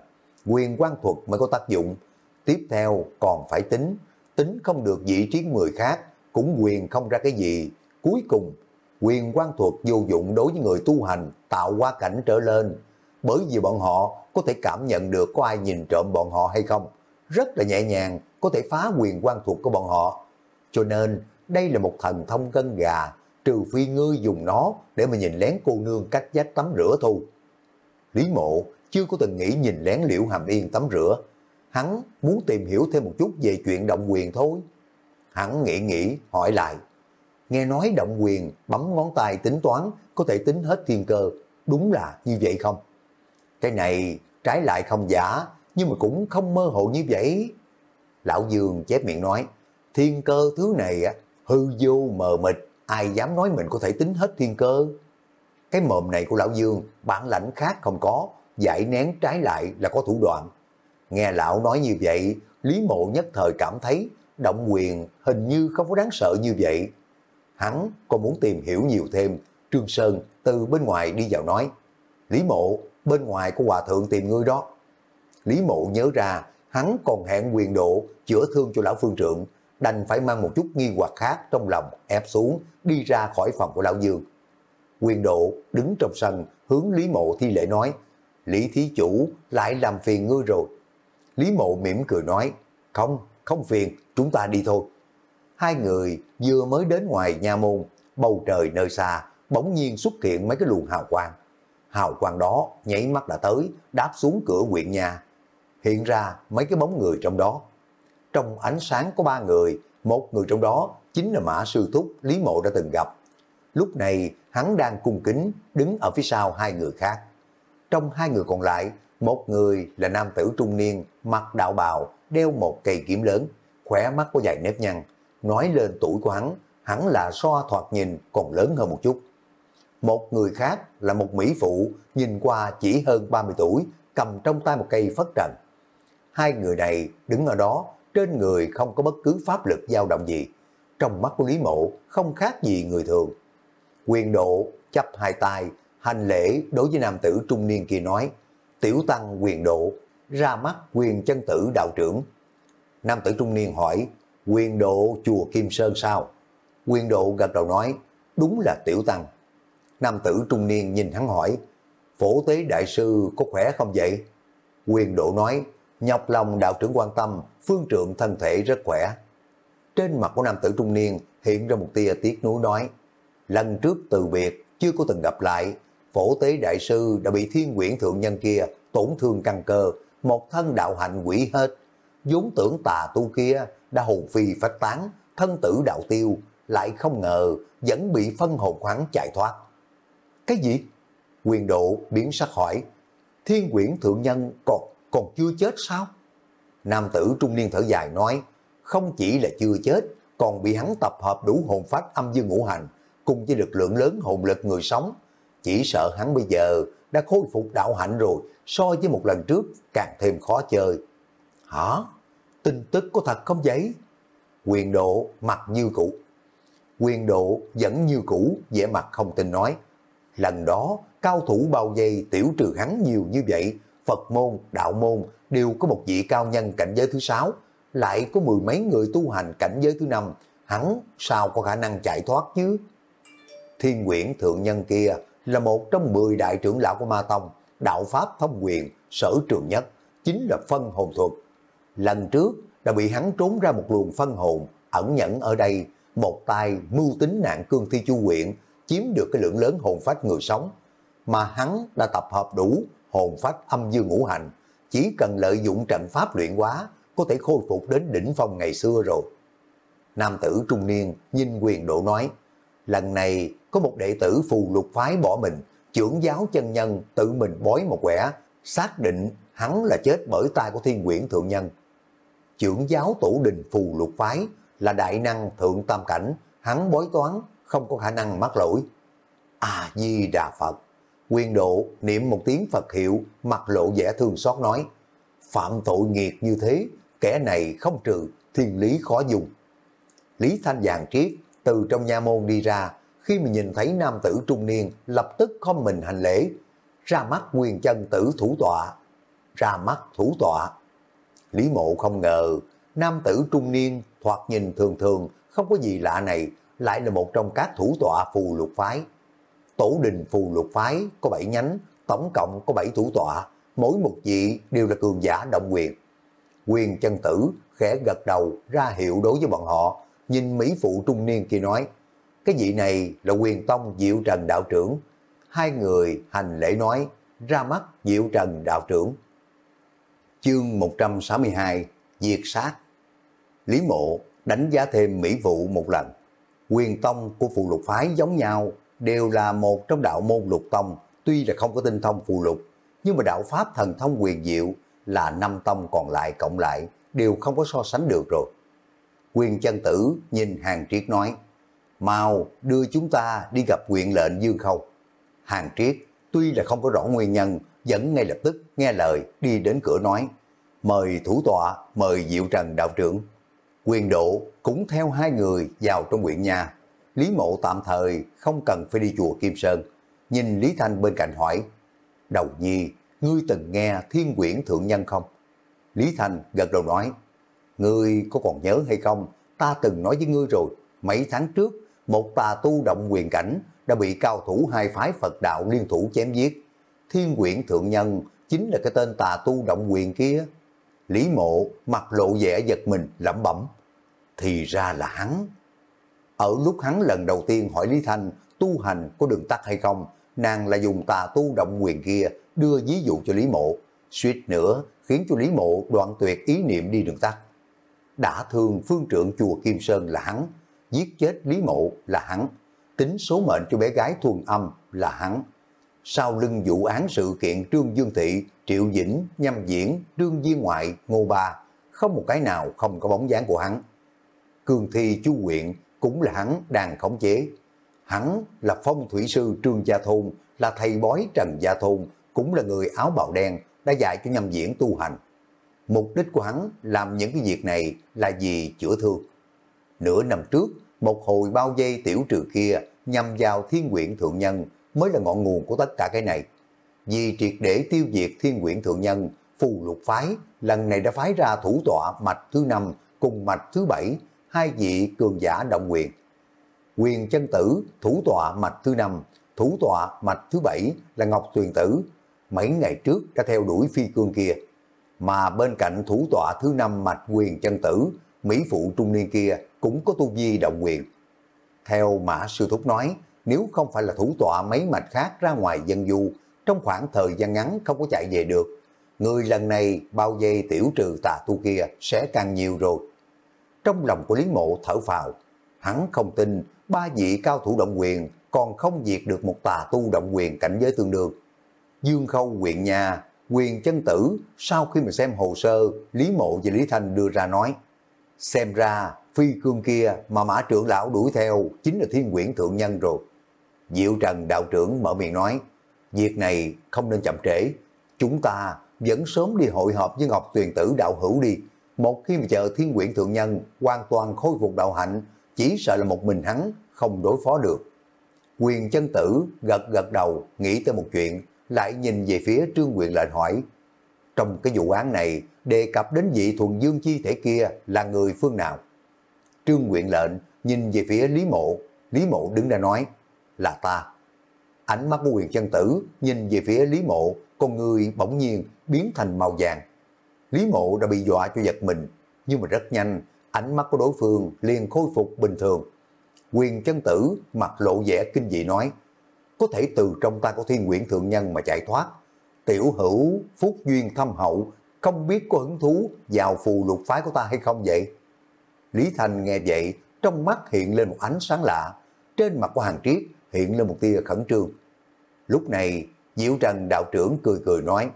quyền quan thuật mới có tác dụng. Tiếp theo còn phải tính, tính không được vị trí người khác, cũng quyền không ra cái gì. Cuối cùng, quyền quan thuật vô dụng đối với người tu hành tạo quá cảnh trở lên, bởi vì bọn họ có thể cảm nhận được có ai nhìn trộm bọn họ hay không. Rất là nhẹ nhàng, có thể phá quyền quan thuật của bọn họ. Cho nên, đây là một thần thông cân gà, trừ phi ngươi dùng nó để mà nhìn lén cô nương cách vách tắm rửa thôi. Lý Mộ chưa có từng nghĩ nhìn lén Liễu Hàm Yên tắm rửa, hắn muốn tìm hiểu thêm một chút về chuyện động quyền thôi. Hắn nghĩ nghĩ hỏi lại, nghe nói động quyền bấm ngón tay tính toán có thể tính hết thiên cơ, đúng là như vậy không? Cái này trái lại không giả, nhưng mà cũng không mơ hồ như vậy. Lão Dương chép miệng nói, thiên cơ thứ này hư vô mờ mịt, ai dám nói mình có thể tính hết thiên cơ. Cái mồm này của Lão Dương bản lãnh khác không có, giải nén trái lại là có thủ đoạn. Nghe lão nói như vậy, Lý Mộ nhất thời cảm thấy động quyền hình như không có đáng sợ như vậy. Hắn còn muốn tìm hiểu nhiều thêm. Trương Sơn từ bên ngoài đi vào nói, Lý Mộ, bên ngoài có hòa thượng tìm ngươi đó. Lý Mộ nhớ ra hắn còn hẹn Quyền Độ chữa thương cho lão phương trượng, đành phải mang một chút nghi hoặc khác trong lòng ép xuống, đi ra khỏi phòng của Lão Dương. Quyền Độ đứng trong sân hướng Lý Mộ thi lễ nói, Lý thí chủ lại làm phiền ngươi rồi. Lý Mộ mỉm cười nói, không, không phiền, chúng ta đi thôi. Hai người vừa mới đến ngoài nha môn, bầu trời nơi xa bỗng nhiên xuất hiện mấy cái luồng hào quang. Hào quang đó nháy mắt đã tới, đáp xuống cửa huyện nhà, hiện ra mấy cái bóng người trong đó. Trong ánh sáng có ba người, một người trong đó chính là Mã Sư Thúc Lý Mộ đã từng gặp. Lúc này hắn đang cung kính đứng ở phía sau hai người khác. Trong hai người còn lại, một người là nam tử trung niên mặc đạo bào, đeo một cây kiếm lớn, khỏe mắt có vài nếp nhăn. Nói lên tuổi của hắn, hắn là so thoạt nhìn còn lớn hơn một chút. Một người khác là một mỹ phụ, nhìn qua chỉ hơn ba mươi tuổi, cầm trong tay một cây phất trần. Hai người này đứng ở đó, trên người không có bất cứ pháp lực dao động gì, trong mắt của Lý Mộ không khác gì người thường. Quyền Độ chắp hai tay hành lễ đối với nam tử trung niên kia nói, tiểu tăng Quyền Độ ra mắt Huyền Chân Tử đạo trưởng. Nam tử trung niên hỏi, Quyền Độ chùa Kim Sơn sao? Quyền Độ gật đầu nói, đúng là tiểu tăng. Nam tử trung niên nhìn hắn hỏi, Phổ Tế đại sư có khỏe không vậy? Quyền Độ nói, nhọc lòng đạo trưởng quan tâm, phương trượng thân thể rất khỏe. Trên mặt của nam tử trung niên hiện ra một tia tiếc nuối nói, lần trước từ biệt chưa có từng gặp lại, Phổ Tế đại sư đã bị Thiên Quyển thượng nhân kia tổn thương căn cơ, một thân đạo hạnh quỷ hết, vốn tưởng tà tu kia đã hồn phi phách tán, thân tử đạo tiêu, lại không ngờ vẫn bị phân hồn khoáng chạy thoát. Cái gì? Quyền Độ biến sắc hỏi, Thiên Quyển thượng nhân còn còn chưa chết sao? Nam tử trung niên thở dài nói, không chỉ là chưa chết, còn bị hắn tập hợp đủ hồn phách âm dương ngũ hành, cùng với lực lượng lớn hồn lực người sống. Chỉ sợ hắn bây giờ đã khôi phục đạo hạnh rồi, so với một lần trước càng thêm khó chơi. Hả? Tin tức có thật không vậy? Quyền Độ mặt như cũ. Quyền Độ vẫn như cũ, vẻ mặt không tin nói, lần đó cao thủ bao vây tiểu trừ hắn nhiều như vậy, Phật môn, đạo môn đều có một vị cao nhân cảnh giới thứ sáu, lại có mười mấy người tu hành cảnh giới thứ năm, hắn sao có khả năng chạy thoát chứ? Thiên Quyển thượng nhân kia là một trong mười đại trưởng lão của Ma Tông, đạo pháp thông quyền, sở trường nhất chính là phân hồn thuật. Lần trước đã bị hắn trốn ra một luồng phân hồn, ẩn nhẫn ở đây, một tay mưu tính nạn cương thi Chu Huyện, chiếm được cái lượng lớn hồn phách người sống, mà hắn đã tập hợp đủ hồn phách âm dương ngũ hành, chỉ cần lợi dụng trận pháp luyện hóa có thể khôi phục đến đỉnh phong ngày xưa rồi. Nam tử trung niên nhìn Quyền Độ nói, lần này có một đệ tử Phù Lục Phái bỏ mình, trưởng giáo chân nhân tự mình bói một quẻ, xác định hắn là chết bởi tay của Thiên Quyển Thượng Nhân. Trưởng giáo tổ đình Phù Lục Phái là đại năng thượng tam cảnh, hắn bói toán không có khả năng mắc lỗi. A-di-đà Phật. Quyền Độ niệm một tiếng Phật hiệu, mặt lộ vẻ thương xót nói, phạm tội nghiệt như thế, kẻ này không trừ, thiên lý khó dùng. Lý Thanh Vàng Triết từ trong nha môn đi ra, khi mà nhìn thấy nam tử trung niên lập tức khom mình hành lễ, ra mắt Huyền Chân Tử thủ tọa. Ra mắt thủ tọa. Lý Mộ không ngờ, nam tử trung niên thoạt nhìn thường thường, không có gì lạ này, lại là một trong các thủ tọa Phù Lục Phái. Tổ đình Phù Lục Phái có bảy nhánh, tổng cộng có bảy thủ tọa, mỗi một vị đều là cường giả động quyền. Huyền Chân Tử khẽ gật đầu ra hiệu đối với bọn họ, nhìn mỹ phụ trung niên kia nói, cái vị này là Huyền Tông Diệu Trần Đạo Trưởng. Hai người hành lễ nói, ra mắt Diệu Trần Đạo Trưởng. Chương một trăm sáu mươi hai, diệt sát. Lý Mộ đánh giá thêm mỹ phụ một lần. Huyền Tông của Phù Lục Phái giống nhau, đều là một trong đạo môn lục tông, tuy là không có tinh thông phù lục, nhưng mà đạo pháp thần thông quyền diệu là năm tông còn lại cộng lại đều không có so sánh được rồi. Huyền Chân Tử nhìn Hàn Triết nói, mau đưa chúng ta đi gặp huyện lệnh Dương Khâu. Hàn Triết tuy là không có rõ nguyên nhân, vẫn ngay lập tức nghe lời đi đến cửa nói, mời thủ tọa, mời Diệu Trần Đạo Trưởng. Quyền Độ cũng theo hai người vào trong huyện nhà. Lý Mộ tạm thời không cần phải đi chùa Kim Sơn. Nhìn Lý Thanh bên cạnh hỏi, đầu nhi, ngươi từng nghe Thiên Quyển Thượng Nhân không? Lý Thanh gật đầu nói, ngươi có còn nhớ hay không? Ta từng nói với ngươi rồi, mấy tháng trước, một tà tu động quyền cảnh đã bị cao thủ hai phái Phật đạo liên thủ chém giết. Thiên Quyển Thượng Nhân chính là cái tên tà tu động quyền kia. Lý Mộ mặt lộ vẻ giật mình lẩm bẩm, thì ra là hắn. Ở lúc hắn lần đầu tiên hỏi Lý Thanh tu hành có đường tắt hay không, nàng là dùng tà tu động quyền kia đưa ví dụ cho Lý Mộ, suýt nữa khiến cho Lý Mộ đoạn tuyệt ý niệm đi đường tắt. Đã thương phương trượng chùa Kim Sơn là hắn, giết chết Lý Mộ là hắn, tính số mệnh cho bé gái thuần âm là hắn. Sau lưng vụ án sự kiện Trương Dương Thị, Triệu Dĩnh, Nhâm Diễn, Trương Duyên Ngoại, Ngô Ba, không một cái nào không có bóng dáng của hắn. Cương Thi Chu Huyện cũng là hắn đang khống chế. Hắn là phong thủy sư Trương Gia Thôn, là thầy bói Trần Gia Thôn, cũng là người áo bào đen đã dạy cho Nhâm Diễn tu hành. Mục đích của hắn làm những cái việc này là vì chữa thương. Nửa năm trước, một hồi bao dây tiểu trừ kia nhằm vào Thiên Quyển Thượng Nhân mới là ngọn nguồn của tất cả cái này. Vì triệt để tiêu diệt Thiên Quyển Thượng Nhân, Phù Lục Phái lần này đã phái ra thủ tọa mạch thứ năm cùng mạch thứ bảy, hai vị cường giả động quyền. Huyền Chân Tử thủ tọa mạch thứ năm, thủ tọa mạch thứ bảy là Ngọc Tuyền Tử, mấy ngày trước đã theo đuổi phi cương kia. Mà bên cạnh thủ tọa thứ năm mạch Huyền Chân Tử, mỹ phụ trung niên kia cũng có tu vi động quyền. Theo Mã Sư Thúc nói, nếu không phải là thủ tọa mấy mạch khác ra ngoài dân du, trong khoảng thời gian ngắn không có chạy về được, người lần này bao vây tiểu trừ tà tu kia sẽ càng nhiều rồi. Trong lòng của Lý Mộ thở phào, hắn không tin ba vị cao thủ động quyền còn không diệt được một tà tu động quyền cảnh giới tương đương. Dương Khâu huyện nhà, Huyền Chân Tử sau khi mà xem hồ sơ Lý Mộ và Lý Thanh đưa ra nói, xem ra phi cương kia mà Mã trưởng lão đuổi theo chính là Thiên Quyển Thượng Nhân rồi. Diệu Trần Đạo Trưởng mở miệng nói, việc này không nên chậm trễ, chúng ta vẫn sớm đi hội họp với Ngọc Tuyền Tử đạo hữu đi. Một khi mà chờ Thiên Quyển Thượng Nhân hoàn toàn khôi phục đạo hạnh, chỉ sợ là một mình hắn không đối phó được. Huyền Chân Tử gật gật đầu, nghĩ tới một chuyện, lại nhìn về phía Trương Quyền lệnh hỏi, trong cái vụ án này đề cập đến vị thuần dương chi thể kia là người phương nào? Trương Quyền lệnh nhìn về phía Lý Mộ. Lý Mộ đứng ra nói, là ta. Ánh mắt của Huyền Chân Tử nhìn về phía Lý Mộ, con người bỗng nhiên biến thành màu vàng. Lý Mộ đã bị dọa cho giật mình, nhưng mà rất nhanh, ánh mắt của đối phương liền khôi phục bình thường. Huyền Chân Tử mặt lộ vẻ kinh dị nói, có thể từ trong tay của Thiên Quyển Thượng Nhân mà chạy thoát, tiểu hữu phúc duyên thâm hậu, không biết có hứng thú vào phù lục phái của ta hay không vậy? Lý Thành nghe vậy, trong mắt hiện lên một ánh sáng lạ, trên mặt của Hàn Triết hiện lên một tia khẩn trương. Lúc này, Diệu Trần đạo trưởng cười cười nói,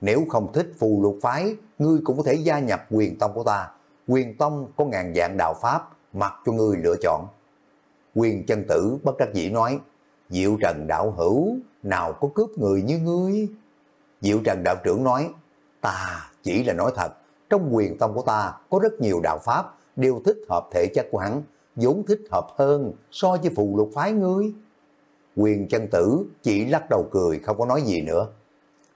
nếu không thích phù lục phái, ngươi cũng có thể gia nhập Huyền Tông của ta. Huyền Tông có ngàn dạng đạo pháp, mặc cho ngươi lựa chọn. Huyền Chân Tử bất đắc dĩ nói, Diệu Trần đạo hữu, nào có cướp người như ngươi. Diệu Trần đạo trưởng nói, ta chỉ là nói thật, trong Huyền Tông của ta có rất nhiều đạo pháp, đều thích hợp thể chất của hắn, vốn thích hợp hơn so với phù lục phái ngươi. Huyền Chân Tử chỉ lắc đầu cười, không có nói gì nữa.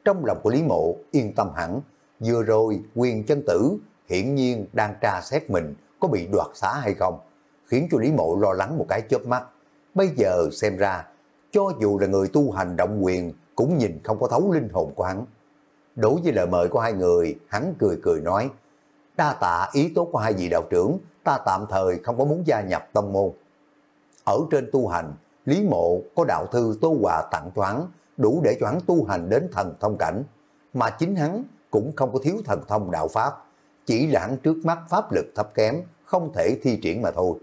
Trong lòng của Lý Mộ yên tâm hẳn, vừa rồi Huyền Chân Tử hiển nhiên đang tra xét mình có bị đoạt xá hay không, khiến cho Lý Mộ lo lắng một cái chớp mắt. Bây giờ xem ra, cho dù là người tu hành động quyền cũng nhìn không có thấu linh hồn của hắn. Đối với lời mời của hai người, hắn cười cười nói, đa tạ ý tốt của hai vị đạo trưởng, ta tạm thời không có muốn gia nhập tông môn. Ở trên tu hành, Lý Mộ có đạo thư Tô Hòa tặng cho hắn, đủ để cho hắn tu hành đến thần thông cảnh, mà chính hắn cũng không có thiếu thần thông đạo pháp, chỉ là hắn trước mắt pháp lực thấp kém, không thể thi triển mà thôi.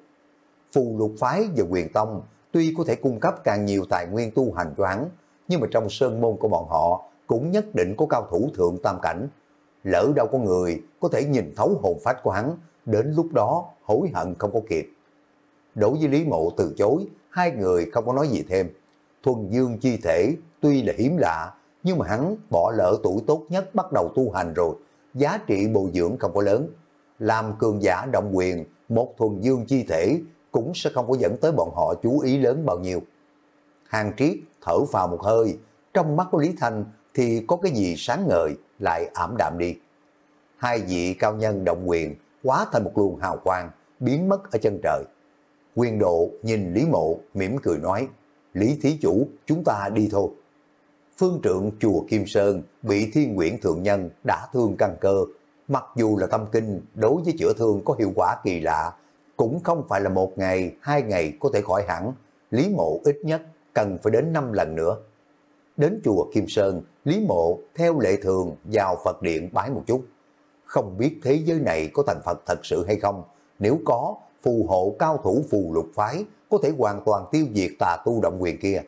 Phù lục phái và Huyền Tông tuy có thể cung cấp càng nhiều tài nguyên tu hành cho hắn, nhưng mà trong sơn môn của bọn họ cũng nhất định có cao thủ thượng tam cảnh. Lỡ đâu có người có thể nhìn thấu hồn phách của hắn, đến lúc đó hối hận không có kịp. Đối với Lý Mộ từ chối, hai người không có nói gì thêm. Thuần dương chi thể tuy là hiếm lạ, nhưng mà hắn bỏ lỡ tuổi tốt nhất bắt đầu tu hành rồi, giá trị bồi dưỡng không có lớn. Làm cường giả động quyền, một thuần dương chi thể cũng sẽ không có dẫn tới bọn họ chú ý lớn bao nhiêu. Hàn Triết thở vào một hơi, trong mắt của Lý Thành thì có cái gì sáng ngời lại ảm đạm đi. Hai vị cao nhân động quyền quá thành một luồng hào quang, biến mất ở chân trời. Quyền Độ nhìn Lý Mộ mỉm cười nói, Lý thí chủ, chúng ta đi thôi. Phương trượng chùa Kim Sơn bị Thiên Quyển Thượng Nhân đã thương căn cơ, mặc dù là tâm kinh đối với chữa thương có hiệu quả kỳ lạ, cũng không phải là một ngày, hai ngày có thể khỏi hẳn. Lý Mộ ít nhất cần phải đến năm lần nữa. Đến chùa Kim Sơn, Lý Mộ theo lệ thường vào Phật điện bái một chút. Không biết thế giới này có thành Phật thật sự hay không, nếu có, phù hộ cao thủ phù lục phái có thể hoàn toàn tiêu diệt tà tu động quyền kia,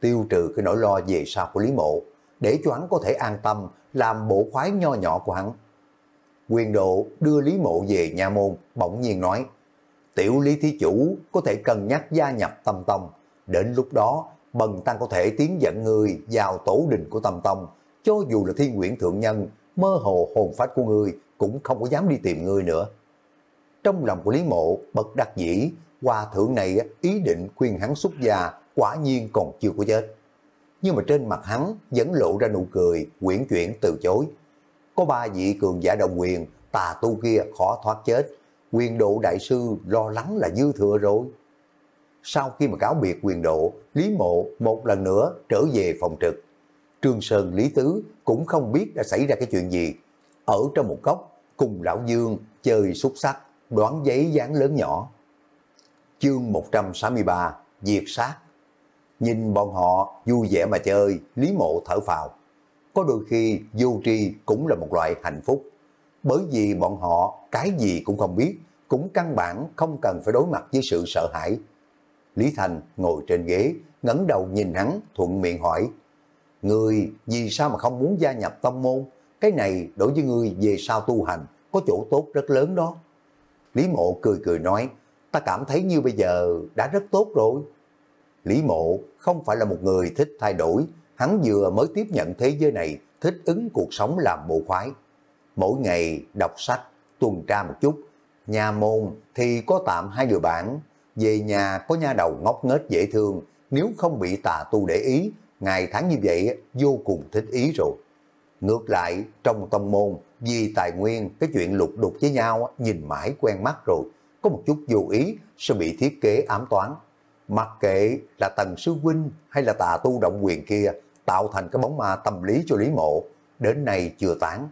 tiêu trừ cái nỗi lo về sau của Lý Mộ, để cho hắn có thể an tâm làm bộ khoái nho nhỏ của hắn. Quyền Độ đưa Lý Mộ về nhà môn, bỗng nhiên nói, tiểu Lý thí chủ có thể cân nhắc gia nhập Tâm Tông, đến lúc đó bần tăng có thể tiến dẫn người vào tổ đình của Tâm Tông, cho dù là Thiên Quyển Thượng Nhân mơ hồ hồn phách của người cũng không có dám đi tìm người nữa. Trong lòng của Lý Mộ bất đắc dĩ, hòa thượng này ý định khuyên hắn xuất gia quả nhiên còn chưa có chết. Nhưng mà trên mặt hắn vẫn lộ ra nụ cười uyển chuyển từ chối. Có ba vị cường giả đồng quyền, tà tu kia khó thoát chết, Quyền Độ đại sư lo lắng là dư thừa rồi. Sau khi mà cáo biệt Quyền Độ, Lý Mộ một lần nữa trở về phòng trực. Trương Sơn, Lý Tứ cũng không biết đã xảy ra cái chuyện gì, ở trong một góc cùng Lão Dương chơi xúc sắc, đoán giấy dán lớn nhỏ. Chương một trăm sáu mươi ba, diệt sát. Nhìn bọn họ vui vẻ mà chơi, Lý Mộ thở phào. Có đôi khi vô tri cũng là một loại hạnh phúc, bởi vì bọn họ cái gì cũng không biết, cũng căn bản không cần phải đối mặt với sự sợ hãi. Lý Thành ngồi trên ghế, ngẩng đầu nhìn hắn, thuận miệng hỏi, ngươi vì sao mà không muốn gia nhập tông môn? Cái này đối với ngươi về sau tu hành có chỗ tốt rất lớn đó. Lý Mộ cười cười nói, ta cảm thấy như bây giờ đã rất tốt rồi. Lý Mộ không phải là một người thích thay đổi, hắn vừa mới tiếp nhận thế giới này, thích ứng cuộc sống làm bộ khoái. Mỗi ngày đọc sách, tuần tra một chút, nhà môn thì có tạm hai đứa bạn, về nhà có nha đầu ngốc nghếch dễ thương, nếu không bị tà tu để ý, ngày tháng như vậy vô cùng thích ý rồi. Ngược lại, trong tông môn, vì tài nguyên, cái chuyện lục đục với nhau nhìn mãi quen mắt rồi, có một chút vô ý sẽ bị thiết kế ám toán. Mặc kệ là Tần sư huynh hay là tà tu động quyền kia, tạo thành cái bóng ma tâm lý cho Lý Mộ, đến nay chưa tán.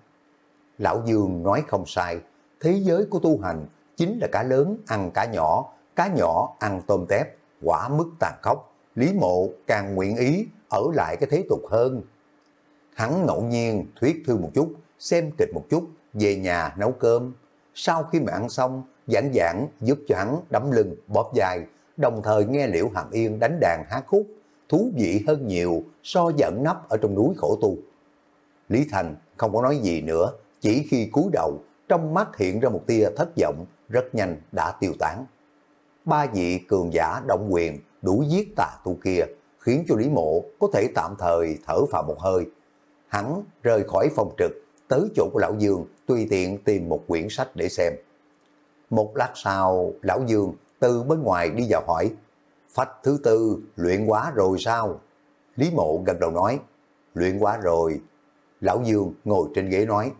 Lão Dương nói không sai, thế giới của tu hành chính là cá lớn ăn cá nhỏ, cá nhỏ ăn tôm tép, quả mức tàn khốc. Lý Mộ càng nguyện ý ở lại cái thế tục hơn. Hắn ngẫu nhiên thuyết thư một chút, xem kịch một chút, về nhà nấu cơm. Sau khi mà ăn xong, giảng giảng giúp cho hắn đấm lưng, bóp vai, đồng thời nghe Liễu Hàm Yên đánh đàn hát khúc, thú vị hơn nhiều so giận nấp ở trong núi khổ tu. Lý Thành không có nói gì nữa, chỉ khi cúi đầu, trong mắt hiện ra một tia thất vọng, rất nhanh đã tiêu tán. Ba vị cường giả động quyền đủ giết tà tu kia, khiến cho Lý Mộ có thể tạm thời thở phào một hơi. Hắn rời khỏi phòng trực, tới chỗ của Lão Dương, tùy tiện tìm một quyển sách để xem. Một lát sau, Lão Dương từ bên ngoài đi vào hỏi, phách thứ tư luyện quá rồi sao? Lý Mộ gật đầu nói, luyện quá rồi. Lão Dương ngồi trên ghế nói,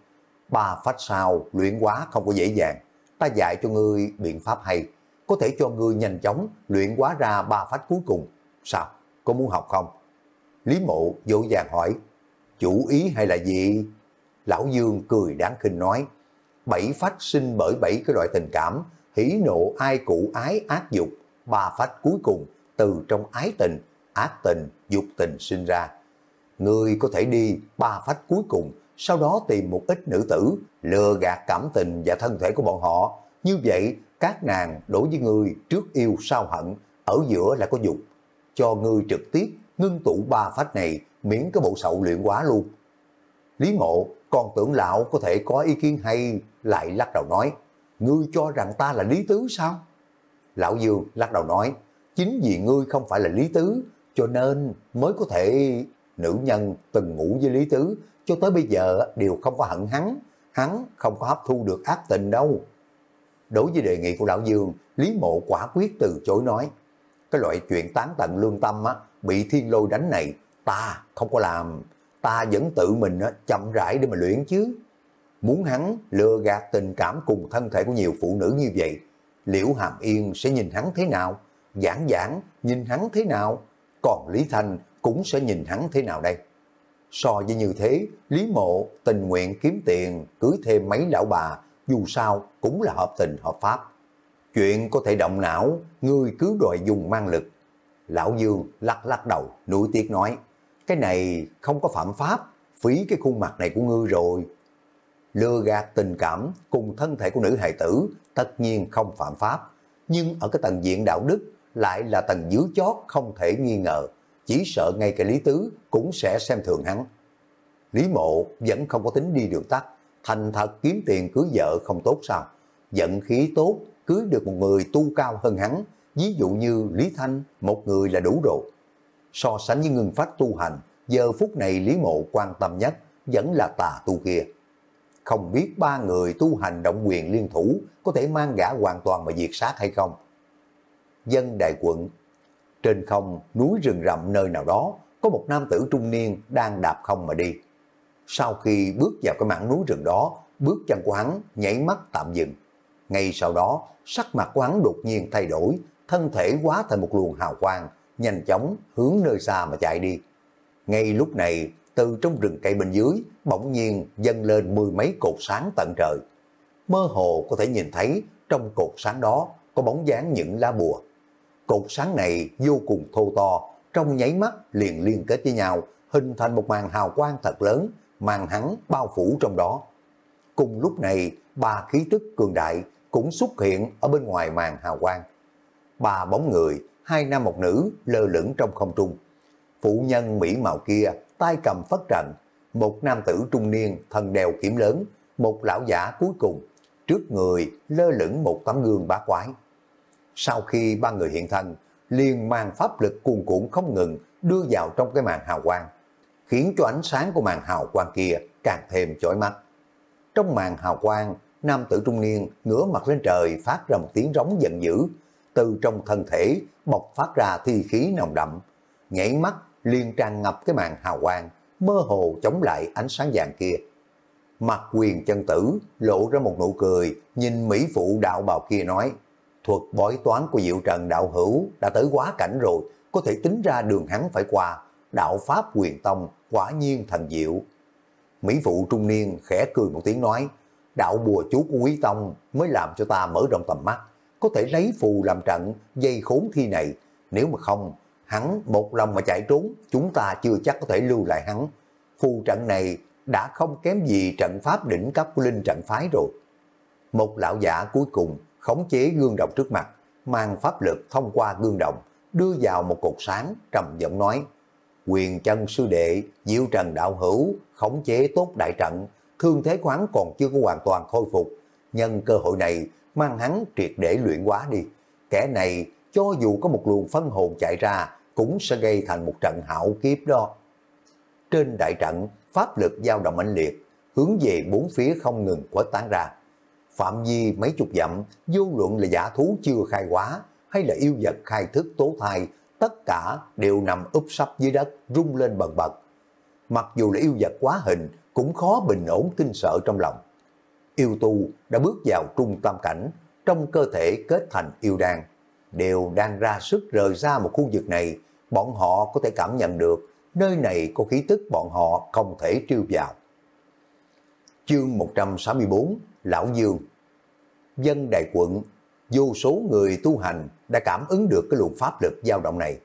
ba phách sao luyện quá không có dễ dàng, ta dạy cho ngươi biện pháp hay, có thể cho ngươi nhanh chóng luyện quá ra ba phách cuối cùng. Sao, có muốn học không? Lý Mộ vội vàng hỏi, chủ ý hay là gì? Lão Dương cười đáng khinh nói, bảy phách sinh bởi bảy cái loại tình cảm, hỉ nộ ai cụ ái ác dục, ba phách cuối cùng từ trong ái tình, ác tình, dục tình sinh ra. Ngươi có thể đi ba phách cuối cùng, sau đó tìm một ít nữ tử, lừa gạt cảm tình và thân thể của bọn họ. Như vậy, các nàng đối với ngươi trước yêu sau hận, ở giữa là có dục. Cho ngươi trực tiếp ngưng tụ ba phách này, miễn cái bộ sậu luyện quá luôn. Lý Mộ còn tưởng lão có thể có ý kiến hay, lại lắc đầu nói, ngươi cho rằng ta là Lý Tứ sao? Lão Dương lắc đầu nói, chính vì ngươi không phải là Lý Tứ, cho nên mới có thể... Nữ nhân từng ngủ với Lý Tứ, cho tới bây giờ đều không có hận hắn, hắn không có hấp thu được ác tình đâu. Đối với đề nghị của Lão Dương, Lý Mộ quả quyết từ chối nói, cái loại chuyện tán tận lương tâm á, bị thiên lôi đánh này, ta không có làm, ta vẫn tự mình á, chậm rãi để mà luyện chứ. Muốn hắn lừa gạt tình cảm cùng thân thể của nhiều phụ nữ như vậy, Liễu Hàm Yên sẽ nhìn hắn thế nào? Giảng giảng nhìn hắn thế nào? Còn Lý Thành cũng sẽ nhìn hắn thế nào đây? So với như thế, Lý Mộ tình nguyện kiếm tiền, cưới thêm mấy lão bà, dù sao cũng là hợp tình hợp pháp. Chuyện có thể động não, ngươi cứ đòi dùng mang lực. Lão Dương lắc lắc đầu, nuối tiếc nói, cái này không có phạm pháp, phí cái khuôn mặt này của ngươi rồi. Lừa gạt tình cảm cùng thân thể của nữ hài tử tất nhiên không phạm pháp, nhưng ở cái tầng diện đạo đức lại là tầng dưới chót không thể nghi ngờ. Chỉ sợ ngay cả Lý Tứ cũng sẽ xem thường hắn. Lý Mộ vẫn không có tính đi đường tắt, thành thật kiếm tiền cưới vợ không tốt sao? Vận khí tốt, cưới được một người tu cao hơn hắn, ví dụ như Lý Thanh, một người là đủ rồi. So sánh với ngưng phách tu hành, giờ phút này Lý Mộ quan tâm nhất vẫn là tà tu kia. Không biết ba người tu hành động quyền liên thủ có thể mang gã hoàn toàn mà diệt sát hay không? Dân đại quận. Trên không, núi rừng rậm nơi nào đó, có một nam tử trung niên đang đạp không mà đi. Sau khi bước vào cái mảng núi rừng đó, bước chân của hắn nhảy mắt tạm dừng. Ngay sau đó, sắc mặt của hắn đột nhiên thay đổi, thân thể hóa thành một luồng hào quang, nhanh chóng hướng nơi xa mà chạy đi. Ngay lúc này, từ trong rừng cây bên dưới, bỗng nhiên dâng lên mười mấy cột sáng tận trời. Mơ hồ có thể nhìn thấy trong cột sáng đó có bóng dáng những lá bùa. Cột sáng này vô cùng thô to, trong nháy mắt liền liên kết với nhau, hình thành một màn hào quang thật lớn, màn hắn bao phủ trong đó. Cùng lúc này, ba khí tức cường đại cũng xuất hiện ở bên ngoài màn hào quang. Ba bóng người, hai nam một nữ lơ lửng trong không trung. Phụ nhân mỹ mạo kia tay cầm phất trần, một nam tử trung niên thần đèo kiếm lớn, một lão giả cuối cùng, trước người lơ lửng một tấm gương bá quái. Sau khi ba người hiện thân, liền mang pháp lực cuồn cuộn không ngừng đưa vào trong cái màn hào quang, khiến cho ánh sáng của màn hào quang kia càng thêm chói mắt. Trong màn hào quang, nam tử trung niên ngửa mặt lên trời phát ra một tiếng rống giận dữ, từ trong thân thể bộc phát ra thi khí nồng đậm, nhảy mắt liền tràn ngập cái màn hào quang, mơ hồ chống lại ánh sáng vàng kia. Mặt Huyền Chân Tử lộ ra một nụ cười, nhìn mỹ phụ đạo bào kia nói, thuật bói toán của Diệu Trần đạo hữu đã tới quá cảnh rồi, có thể tính ra đường hắn phải qua, đạo pháp Huyền Tông quả nhiên thần diệu. Mỹ phụ trung niên khẽ cười một tiếng nói, đạo bùa chú của Quý Tông mới làm cho ta mở rộng tầm mắt, có thể lấy phù làm trận, dây khốn thi này, nếu mà không, hắn một lòng mà chạy trốn, chúng ta chưa chắc có thể lưu lại hắn. Phù trận này đã không kém gì trận pháp đỉnh cấp của linh trận phái rồi. Một lão giả cuối cùng khống chế gương đồng trước mặt, mang pháp lực thông qua gương đồng, đưa vào một cột sáng, trầm giọng nói: Huyền Chân sư đệ, Diệu Trần đạo hữu, khống chế tốt đại trận, thương thế khoáng còn chưa có hoàn toàn khôi phục. Nhân cơ hội này, mang hắn triệt để luyện hóa đi. Kẻ này, cho dù có một luồng phân hồn chạy ra, cũng sẽ gây thành một trận hạo kiếp đó. Trên đại trận, pháp lực dao động mãnh liệt, hướng về bốn phía không ngừng khuếch tán ra. Phạm vi mấy chục dặm, vô luận là giả thú chưa khai hóa, hay là yêu vật khai thức tố thai, tất cả đều nằm úp sấp dưới đất, rung lên bần bật. Mặc dù là yêu vật quá hình, cũng khó bình ổn kinh sợ trong lòng. Yêu tu đã bước vào trung tâm cảnh, trong cơ thể kết thành yêu đan, đều đang ra sức rời ra một khu vực này. Bọn họ có thể cảm nhận được nơi này có khí tức bọn họ không thể trêu vào. Chương một trăm sáu mươi bốn, Lão Dương. Dân đại quận, vô số người tu hành đã cảm ứng được cái luồng pháp lực dao động này.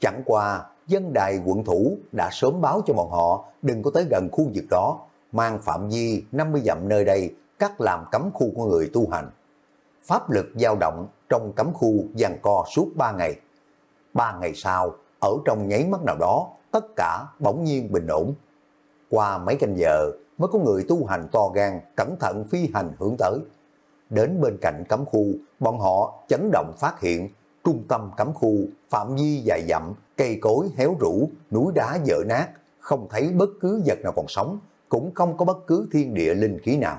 Chẳng qua dân đại quận thủ đã sớm báo cho bọn họ đừng có tới gần khu vực đó, mang phạm vi năm mươi dặm nơi đây cắt làm cấm khu của người tu hành. Pháp lực dao động trong cấm khu giằng co suốt ba ngày. ba ngày sau, ở trong nháy mắt nào đó, tất cả bỗng nhiên bình ổn. Qua mấy canh giờ mới có người tu hành to gan cẩn thận phi hành hướng tới. Đến bên cạnh cấm khu, bọn họ chấn động phát hiện trung tâm cấm khu phạm vi dài dặm, cây cối héo rũ, núi đá dở nát, không thấy bất cứ vật nào còn sống, cũng không có bất cứ thiên địa linh khí nào,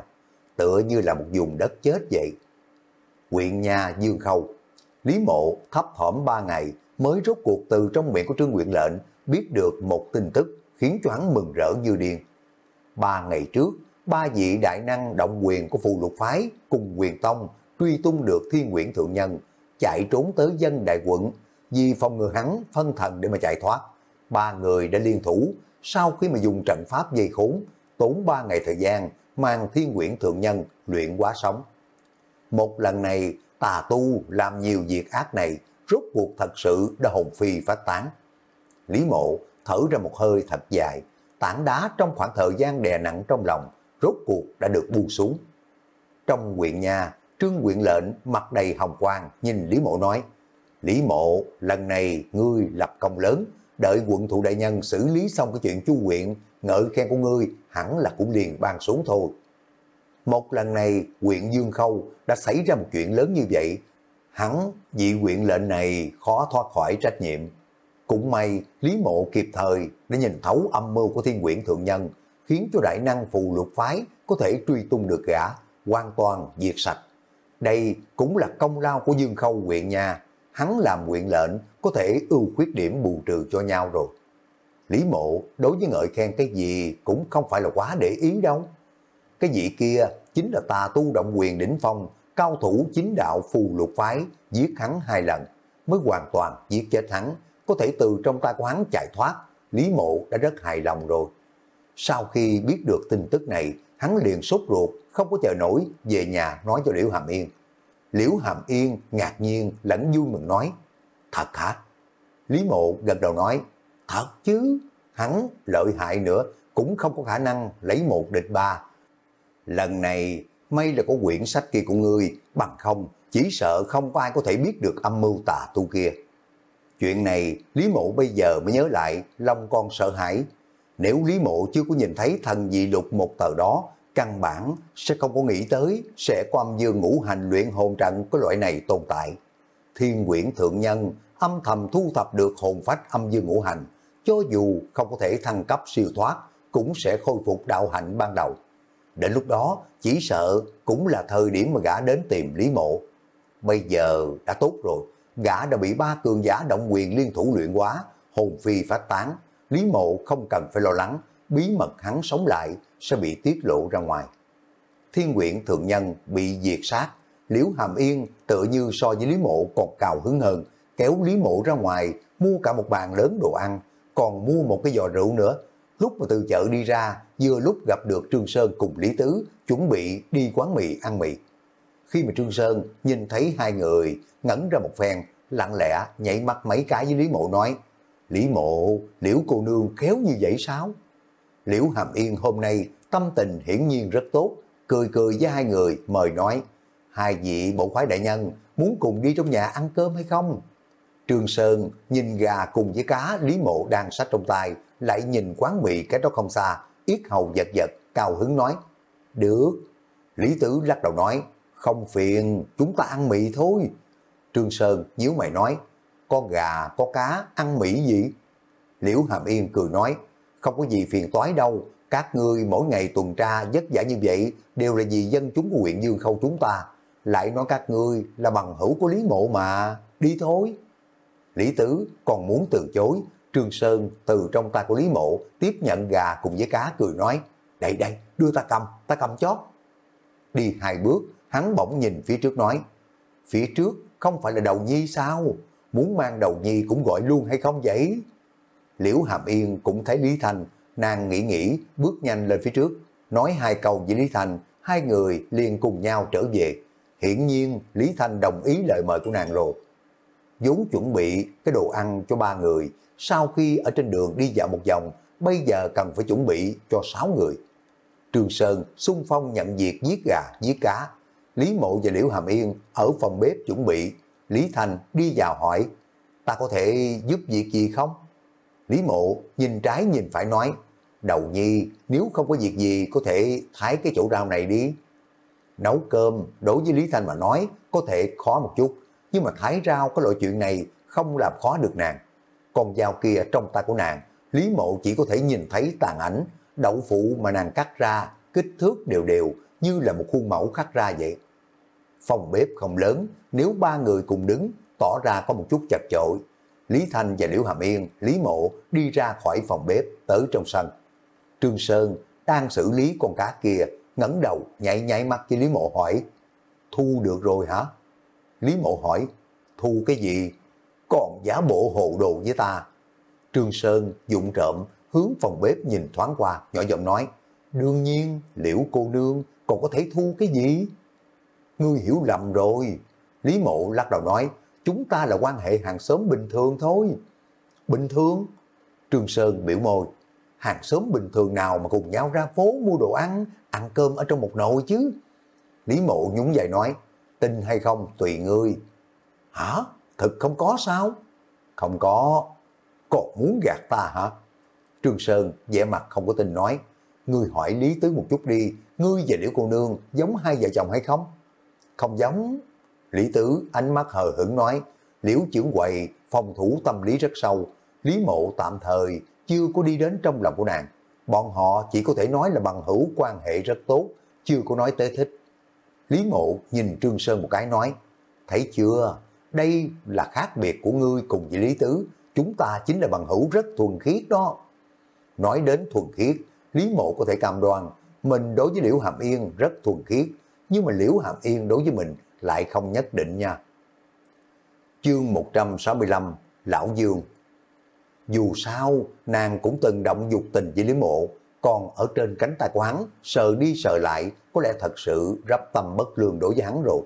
tựa như là một vùng đất chết vậy. Huyện nhà Dương Khâu, Lý Mộ thấp thỏm ba ngày mới rốt cuộc từ trong miệng của Trương Huyện lệnh biết được một tin tức khiến cho hắn mừng rỡ như điên. Ba ngày trước, ba vị đại năng động quyền của Phù Lục Phái cùng Huyền Tông truy tung được Thiên Quyển Thượng Nhân, chạy trốn tới dân đại quận. Vì phòng ngừa hắn phân thần để mà chạy thoát, ba người đã liên thủ. Sau khi mà dùng trận pháp dây khốn, tốn ba ngày thời gian mang Thiên Quyển Thượng Nhân luyện hóa sống. Một lần này, tà tu làm nhiều việc ác này, rốt cuộc thật sự đã hồn phi phát tán. Lý Mộ thở ra một hơi thật dài, tảng đá trong khoảng thời gian đè nặng trong lòng, rốt cuộc đã được buông xuống. Trong huyện nhà, Trương huyện lệnh mặt đầy hồng quang nhìn Lý Mộ nói: Lý Mộ, lần này ngươi lập công lớn, đợi quận thủ đại nhân xử lý xong cái chuyện Chu huyện, ngợi khen của ngươi hẳn là cũng liền ban xuống thôi. Một lần này, huyện Dương Khâu đã xảy ra một chuyện lớn như vậy, hắn vị huyện lệnh này khó thoát khỏi trách nhiệm. Cũng may Lý Mộ kịp thời để nhìn thấu âm mưu của Thiên Quyển Thượng Nhân, khiến cho đại năng Phù Lục Phái có thể truy tung được gã, hoàn toàn diệt sạch. Đây cũng là công lao của Dương Khâu huyện nhà, hắn làm huyện lệnh có thể ưu khuyết điểm bù trừ cho nhau rồi. Lý Mộ đối với ngợi khen cái gì cũng không phải là quá để ý đâu. Cái vị kia chính là tà tu động quyền đỉnh phong, cao thủ chính đạo Phù Lục Phái, giết hắn hai lần mới hoàn toàn giết chết hắn, có thể từ trong tay của hắn chạy thoát. Lý Mộ đã rất hài lòng rồi. Sau khi biết được tin tức này, hắn liền sốt ruột, không có chờ nổi về nhà nói cho Liễu Hàm Yên. Liễu Hàm Yên ngạc nhiên lẫn vui mừng nói: Thật hả? Lý Mộ gật đầu nói: Thật chứ, hắn lợi hại nữa cũng không có khả năng lấy một địch ba. Lần này may là có quyển sách kia của ngươi, bằng không chỉ sợ không có ai có thể biết được âm mưu tà tu kia. Chuyện này Lý Mộ bây giờ mới nhớ lại, lòng còn sợ hãi. Nếu Lý Mộ chưa có nhìn thấy thần dị lục một tờ đó, căn bản sẽ không có nghĩ tới sẽ có âm dương ngũ hành luyện hồn trận có loại này tồn tại. Thiên Quyển Thượng Nhân âm thầm thu thập được hồn phách âm dương ngũ hành, cho dù không có thể thăng cấp siêu thoát, cũng sẽ khôi phục đạo hạnh ban đầu. Đến lúc đó chỉ sợ cũng là thời điểm mà gã đến tìm Lý Mộ. Bây giờ đã tốt rồi, gã đã bị ba cường giả động quyền liên thủ luyện hóa, hồn phi phát tán. Lý Mộ không cần phải lo lắng bí mật hắn sống lại sẽ bị tiết lộ ra ngoài. Thiên Quyển Thượng Nhân bị diệt sát, Liễu Hàm Yên tựa như so với Lý Mộ còn cào hứng hơn, kéo Lý Mộ ra ngoài mua cả một bàn lớn đồ ăn, còn mua một cái giò rượu nữa. Lúc mà từ chợ đi ra, vừa lúc gặp được Trương Sơn cùng Lý Tứ chuẩn bị đi quán mì ăn mì. Khi mà Trương Sơn nhìn thấy hai người, ngẩn ra một phen, lặng lẽ nhảy mắt mấy cái với Lý Mộ nói: Lý Mộ, Liễu cô nương khéo như vậy sao? Liễu Hàm Yên hôm nay tâm tình hiển nhiên rất tốt, cười cười với hai người mời nói, hai vị bộ khoái đại nhân muốn cùng đi trong nhà ăn cơm hay không? Trương Sơn nhìn gà cùng với cá Lý Mộ đang xách trong tay, lại nhìn quán mì cái đó không xa, yết hầu giật giật, cao hứng nói, được. Lý Tứ lắc đầu nói, không phiền, chúng ta ăn mì thôi. Trương Sơn nhíu mày nói, có gà, có cá, ăn mì gì? Liễu Hàm Yên cười nói, không có gì phiền toái đâu, các ngươi mỗi ngày tuần tra vất vả như vậy đều là vì dân chúng của huyện Dương Khâu chúng ta. Lại nói các ngươi là bằng hữu của Lý Mộ mà, đi thôi. Lý Tứ còn muốn từ chối, Trương Sơn từ trong tay của Lý Mộ tiếp nhận gà cùng với cá cười nói, đây đây, đưa ta cầm, ta cầm chót. Đi hai bước, hắn bỗng nhìn phía trước nói, phía trước không phải là Đầu Nhi sao? Muốn mang Đầu Nhi cũng gọi luôn hay không vậy? Liễu Hàm Yên cũng thấy Lý Thành, nàng nghĩ nghĩ bước nhanh lên phía trước, nói hai câu với Lý Thành, hai người liền cùng nhau trở về. Hiển nhiên Lý Thành đồng ý lời mời của nàng rồi. Vốn chuẩn bị cái đồ ăn cho ba người, sau khi ở trên đường đi dạo một vòng, bây giờ cần phải chuẩn bị cho sáu người. Trương Sơn xung phong nhận việc giết gà, giết cá. Lý Mộ và Liễu Hàm Yên ở phòng bếp chuẩn bị. Lý Thành đi vào hỏi, ta có thể giúp việc gì không? Lý Mộ nhìn trái nhìn phải nói, Đầu Nhi nếu không có việc gì có thể thái cái chỗ rau này đi. Nấu cơm đối với Lý Thành mà nói có thể khó một chút, nhưng mà thái rau có loại chuyện này không làm khó được nàng. Con dao kia trong tay của nàng, Lý Mộ chỉ có thể nhìn thấy tàn ảnh, đậu phụ mà nàng cắt ra kích thước đều đều như là một khuôn mẫu khắc ra vậy. Phòng bếp không lớn, nếu ba người cùng đứng tỏ ra có một chút chật chội. Lý Thành và Liễu Hàm Yên, Lý Mộ đi ra khỏi phòng bếp tới trong sân. Trương Sơn đang xử lý con cá kia, ngẩng đầu nhảy nhảy mắt với Lý Mộ hỏi, thu được rồi hả? Lý Mộ hỏi, thu cái gì? Còn giả bộ hồ đồ với ta. Trương Sơn vụng trộm hướng phòng bếp nhìn thoáng qua, nhỏ giọng nói, đương nhiên, Liễu cô nương còn có thể thu cái gì? Ngươi hiểu lầm rồi. Lý Mộ lắc đầu nói, chúng ta là quan hệ hàng xóm bình thường thôi. Bình thường? Trương Sơn biểu môi, hàng xóm bình thường nào mà cùng nhau ra phố mua đồ ăn, ăn cơm ở trong một nồi chứ? Lý Mộ nhún vai nói, tin hay không tùy ngươi. Hả? Thực không có sao? Không có. Còn muốn gạt ta hả? Trương Sơn vẻ mặt không có tin nói, ngươi hỏi Lý Tứ một chút đi, ngươi và Liễu cô nương giống hai vợ chồng hay không? Không giống. Lý Tứ ánh mắt hờ hững nói, Liễu trưởng quầy phòng thủ tâm lý rất sâu, Lý Mộ tạm thời chưa có đi đến trong lòng của nàng, bọn họ chỉ có thể nói là bằng hữu quan hệ rất tốt, chưa có nói tới thích. Lý Mộ nhìn Trương Sơn một cái nói, thấy chưa, đây là khác biệt của ngươi cùng với Lý Tứ, chúng ta chính là bằng hữu rất thuần khiết đó. Nói đến thuần khiết, Lý Mộ có thể cam đoan mình đối với Liễu Hàm Yên rất thuần khiết, nhưng mà Liễu Hàm Yên đối với mình lại không nhất định nha. Chương một trăm sáu mươi lăm, Lão Dương. Dù sao, nàng cũng từng động dục tình với Lý Mộ, còn ở trên cánh tay của hắn, sờ đi sờ lại, có lẽ thật sự rắp tâm bất lương đối với hắn rồi.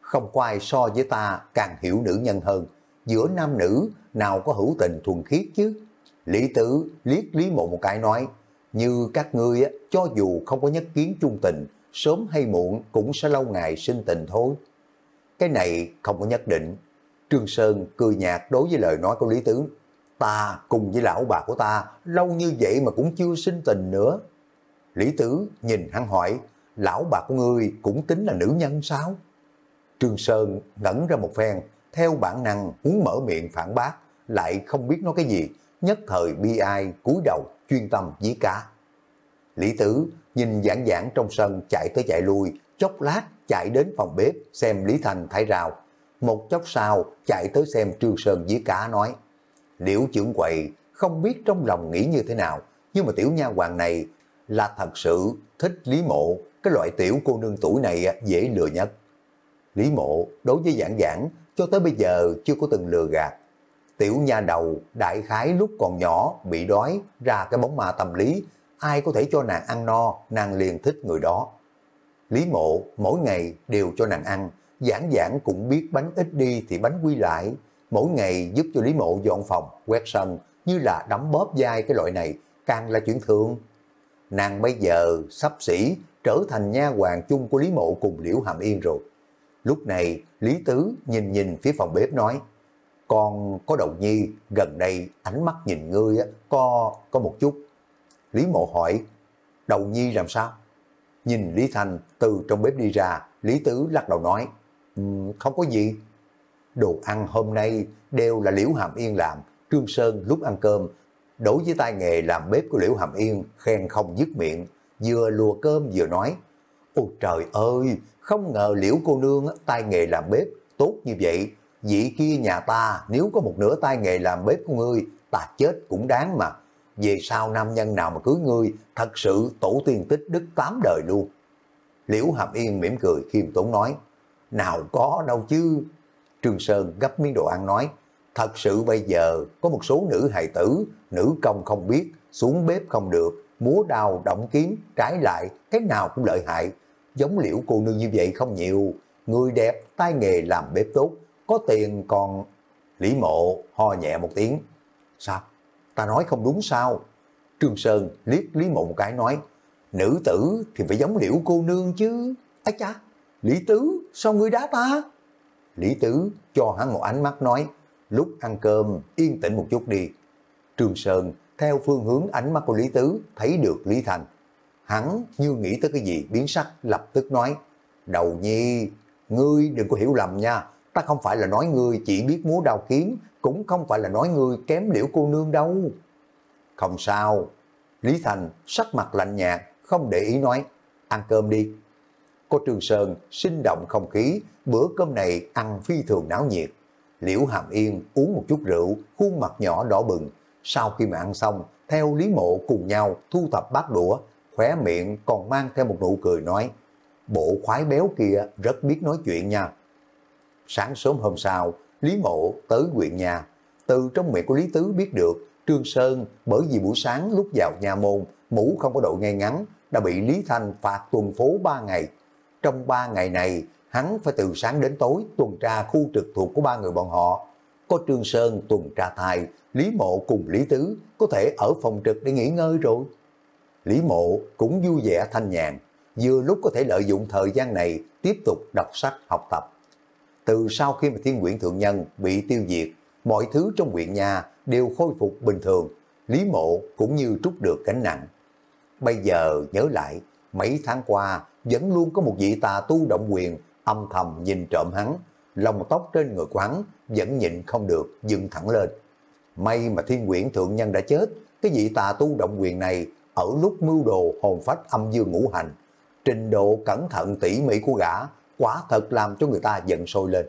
Không có ai so với ta càng hiểu nữ nhân hơn, giữa nam nữ nào có hữu tình thuần khiết chứ. Lý Tử liếc Lý Mộ một cái nói, như các ngươi cho dù không có nhất kiến chung tình, sớm hay muộn cũng sẽ lâu ngày sinh tình thôi. Cái này không có nhất định. Trương Sơn cười nhạt đối với lời nói của Lý Tứ, ta cùng với lão bà của ta lâu như vậy mà cũng chưa sinh tình nữa. Lý Tứ nhìn hắn hỏi, lão bà của ngươi cũng tính là nữ nhân sao? Trương Sơn ngẩn ra một phen, theo bản năng muốn mở miệng phản bác, lại không biết nói cái gì, nhất thời bi ai cúi đầu chuyên tâm giết cá. Lý Tứ nhìn Giảng Giảng trong sân chạy tới chạy lui, chốc lát chạy đến phòng bếp xem Lý Thành thái rào, một chốc sau chạy tới xem Trương Sơn giết cá nói, Liễu trưởng quầy không biết trong lòng nghĩ như thế nào, nhưng mà tiểu nha hoàng này là thật sự thích Lý Mộ, cái loại tiểu cô nương tuổi này dễ lừa nhất. Lý Mộ đối với Giảng Giảng cho tới bây giờ chưa có từng lừa gạt. Tiểu nha đầu đại khái lúc còn nhỏ bị đói ra cái bóng ma tâm lý, ai có thể cho nàng ăn no, nàng liền thích người đó. Lý Mộ mỗi ngày đều cho nàng ăn, Giảng Giảng cũng biết bánh ít đi thì bánh quy lại, mỗi ngày giúp cho Lý Mộ dọn phòng, quét sân, như là đấm bóp vai cái loại này, càng là chuyện thường. nàng bây giờ sắp xỉ trở thành nha hoàn chung của Lý Mộ cùng Liễu Hàm Yên rồi. Lúc này Lý Tứ nhìn nhìn phía phòng bếp nói, con có đầu nhi gần đây ánh mắt nhìn ngươi có có một chút. Lý Mộ hỏi, đầu nhi làm sao? Nhìn Lý Thành từ trong bếp đi ra, Lý Tứ lắc đầu nói, um, không có gì. Đồ ăn hôm nay đều là Liễu Hàm Yên làm. Trương Sơn lúc ăn cơm đối với tay nghề làm bếp của Liễu Hàm Yên khen không dứt miệng, vừa lùa cơm vừa nói, ôi trời ơi, không ngờ Liễu cô nương tay nghề làm bếp tốt như vậy. Vị kia nhà ta nếu có một nửa tay nghề làm bếp của ngươi, ta chết cũng đáng mà. Về sau nam nhân nào mà cưới ngươi, thật sự tổ tiên tích đức tám đời luôn. Liễu Hàm Yên mỉm cười khiêm tốn nói, nào có đâu chứ. Trương Sơn gấp miếng đồ ăn nói, thật sự bây giờ có một số nữ hài tử, nữ công không biết, xuống bếp không được, múa đao động kiếm, trái lại cái nào cũng lợi hại. Giống Liễu cô nương như vậy không nhiều, người đẹp, tay nghề làm bếp tốt, có tiền còn... Lý Mộ ho nhẹ một tiếng, sao? Ta nói không đúng sao? Trương Sơn liếc Lý Mộ một cái nói, nữ tử thì phải giống Liễu cô nương chứ. Ấy cha, Lý Tứ, sao ngươi đá ta? Lý Tứ cho hắn một ánh mắt nói, lúc ăn cơm yên tĩnh một chút đi. Trương Sơn theo phương hướng ánh mắt của Lý Tứ thấy được Lý Thành. Hắn như nghĩ tới cái gì biến sắc, lập tức nói, đầu nhi, ngươi đừng có hiểu lầm nha. Ta không phải là nói ngươi chỉ biết múa đao kiếm, cũng không phải là nói ngươi kém Liễu cô nương đâu. Không sao. Lý Thành sắc mặt lạnh nhạt, không để ý nói, ăn cơm đi. Cô Trương Sơn sinh động không khí, bữa cơm này ăn phi thường náo nhiệt. Liễu Hàm Yên uống một chút rượu, khuôn mặt nhỏ đỏ bừng. Sau khi mà ăn xong, theo Lý Mộ cùng nhau thu thập bát đũa, khóe miệng còn mang theo một nụ cười nói, bộ khoái béo kia rất biết nói chuyện nha. Sáng sớm hôm sau, Lý Mộ tới huyện nhà. Từ trong miệng của Lý Tứ biết được, Trương Sơn bởi vì buổi sáng lúc vào nhà môn, mũ không có đội ngay ngắn, đã bị Lý Thành phạt tuần phố ba ngày. Trong ba ngày này, hắn phải từ sáng đến tối tuần tra khu trực thuộc của ba người bọn họ. Có Trương Sơn tuần tra thai, Lý Mộ cùng Lý Tứ có thể ở phòng trực để nghỉ ngơi rồi. Lý Mộ cũng vui vẻ thanh nhàn, vừa lúc có thể lợi dụng thời gian này tiếp tục đọc sách học tập. Từ sau khi mà Thiên Quyển Thượng Nhân bị tiêu diệt, mọi thứ trong huyện nhà đều khôi phục bình thường. Lý Mộ cũng như trút được gánh nặng. Bây giờ nhớ lại, mấy tháng qua vẫn luôn có một vị tà tu động quyền âm thầm nhìn trộm hắn. Lông tóc trên người của hắn vẫn nhịn không được dựng thẳng lên. May mà Thiên Quyển Thượng Nhân đã chết, cái vị tà tu động quyền này ở lúc mưu đồ hồn phách âm dương ngũ hành, trình độ cẩn thận tỉ mỉ của gã quả thật làm cho người ta giận sôi lên.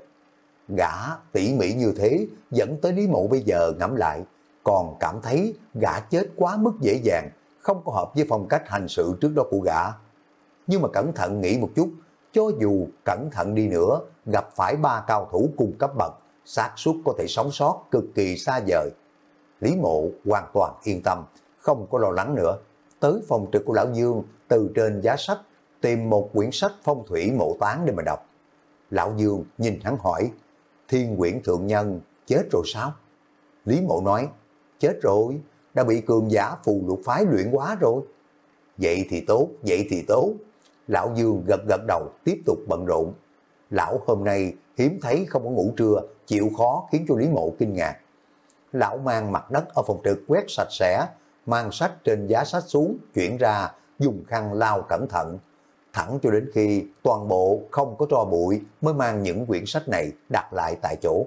Gã tỉ mỉ như thế dẫn tới Lý Mộ bây giờ ngẫm lại còn cảm thấy gã chết quá mức dễ dàng, không có hợp với phong cách hành sự trước đó của gã. Nhưng mà cẩn thận nghĩ một chút, cho dù cẩn thận đi nữa, gặp phải ba cao thủ cùng cấp bậc, xác suất có thể sống sót cực kỳ xa vời. Lý Mộ hoàn toàn yên tâm, không có lo lắng nữa. Tới phòng trực của Lão Dương, từ trên giá sách tìm một quyển sách phong thủy mộ tán để mà đọc. Lão Dương nhìn hắn hỏi, Thiên Quyển Thượng Nhân chết rồi sao? Lý Mộ nói, chết rồi, đã bị cường giả Phù Lục Phái luyện quá rồi. Vậy thì tốt, vậy thì tốt. Lão Dương gật gật đầu tiếp tục bận rộn. Lão hôm nay hiếm thấy không có ngủ trưa, chịu khó khiến cho Lý Mộ kinh ngạc. Lão mang mặt đất ở phòng trực quét sạch sẽ, mang sách trên giá sách xuống, chuyển ra, dùng khăn lau cẩn thận. Thẳng cho đến khi toàn bộ không có tro bụi mới mang những quyển sách này đặt lại tại chỗ.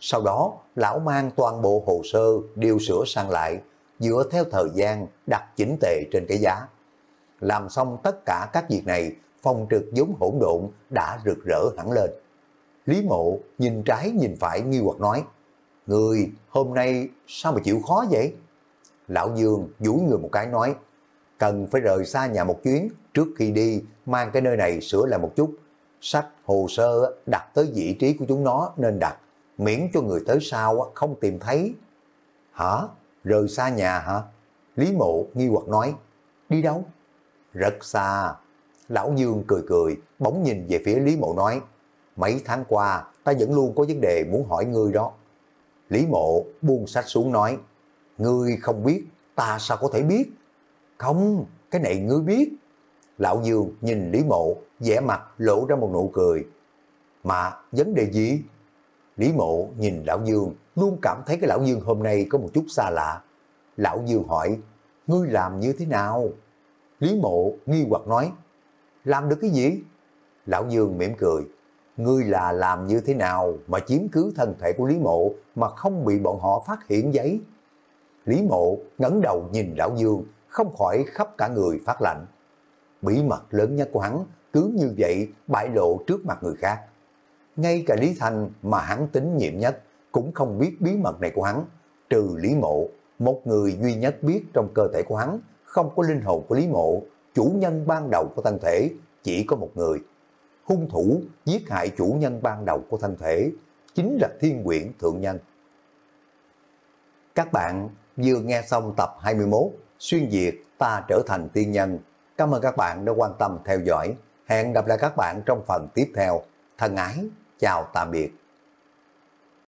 Sau đó, lão mang toàn bộ hồ sơ đều sửa sang lại, dựa theo thời gian đặt chỉnh tề trên cái giá. Làm xong tất cả các việc này, phòng trực vốn hỗn độn đã rực rỡ hẳn lên. Lý Mộ nhìn trái nhìn phải nghi hoặc nói, người hôm nay sao mà chịu khó vậy? Lão Dương duỗi người một cái nói, cần phải rời xa nhà một chuyến, trước khi đi mang cái nơi này sửa lại một chút. Sách hồ sơ đặt tới vị trí của chúng nó nên đặt, miễn cho người tới sau không tìm thấy. Hả? Rời xa nhà hả? Lý Mộ nghi hoặc nói, đi đâu? Rất xa. Lão Dương cười cười, bỗng nhìn về phía Lý Mộ nói, mấy tháng qua ta vẫn luôn có vấn đề muốn hỏi ngươi đó. Lý Mộ buông sách xuống nói, ngươi không biết, ta sao có thể biết? Không, cái này ngươi biết. Lão Dương nhìn Lý Mộ, vẻ mặt lộ ra một nụ cười. Mà vấn đề gì? Lý Mộ nhìn Lão Dương, luôn cảm thấy cái Lão Dương hôm nay có một chút xa lạ. Lão Dương hỏi, ngươi làm như thế nào? Lý Mộ nghi hoặc nói, làm được cái gì? Lão Dương mỉm cười, ngươi là làm như thế nào mà chiếm cứ thân thể của Lý Mộ mà không bị bọn họ phát hiện giấy? Lý Mộ ngẩng đầu nhìn Lão Dương, không khỏi khắp cả người phát lạnh. Bí mật lớn nhất của hắn cứ như vậy bại lộ trước mặt người khác. Ngay cả Lý Thành mà hắn tín nhiệm nhất cũng không biết bí mật này của hắn, trừ Lý Mộ, một người duy nhất biết trong cơ thể của hắn không có linh hồn của Lý Mộ, chủ nhân ban đầu của thân thể chỉ có một người. Hung thủ giết hại chủ nhân ban đầu của thân thể chính là Thiên Quyển Thượng Nhân. Các bạn vừa nghe xong tập hai mươi mốt Xuyên Việt Ta Trở Thành Tiên Nhân. Cảm ơn các bạn đã quan tâm theo dõi. Hẹn gặp lại các bạn trong phần tiếp theo. Thân ái, chào tạm biệt.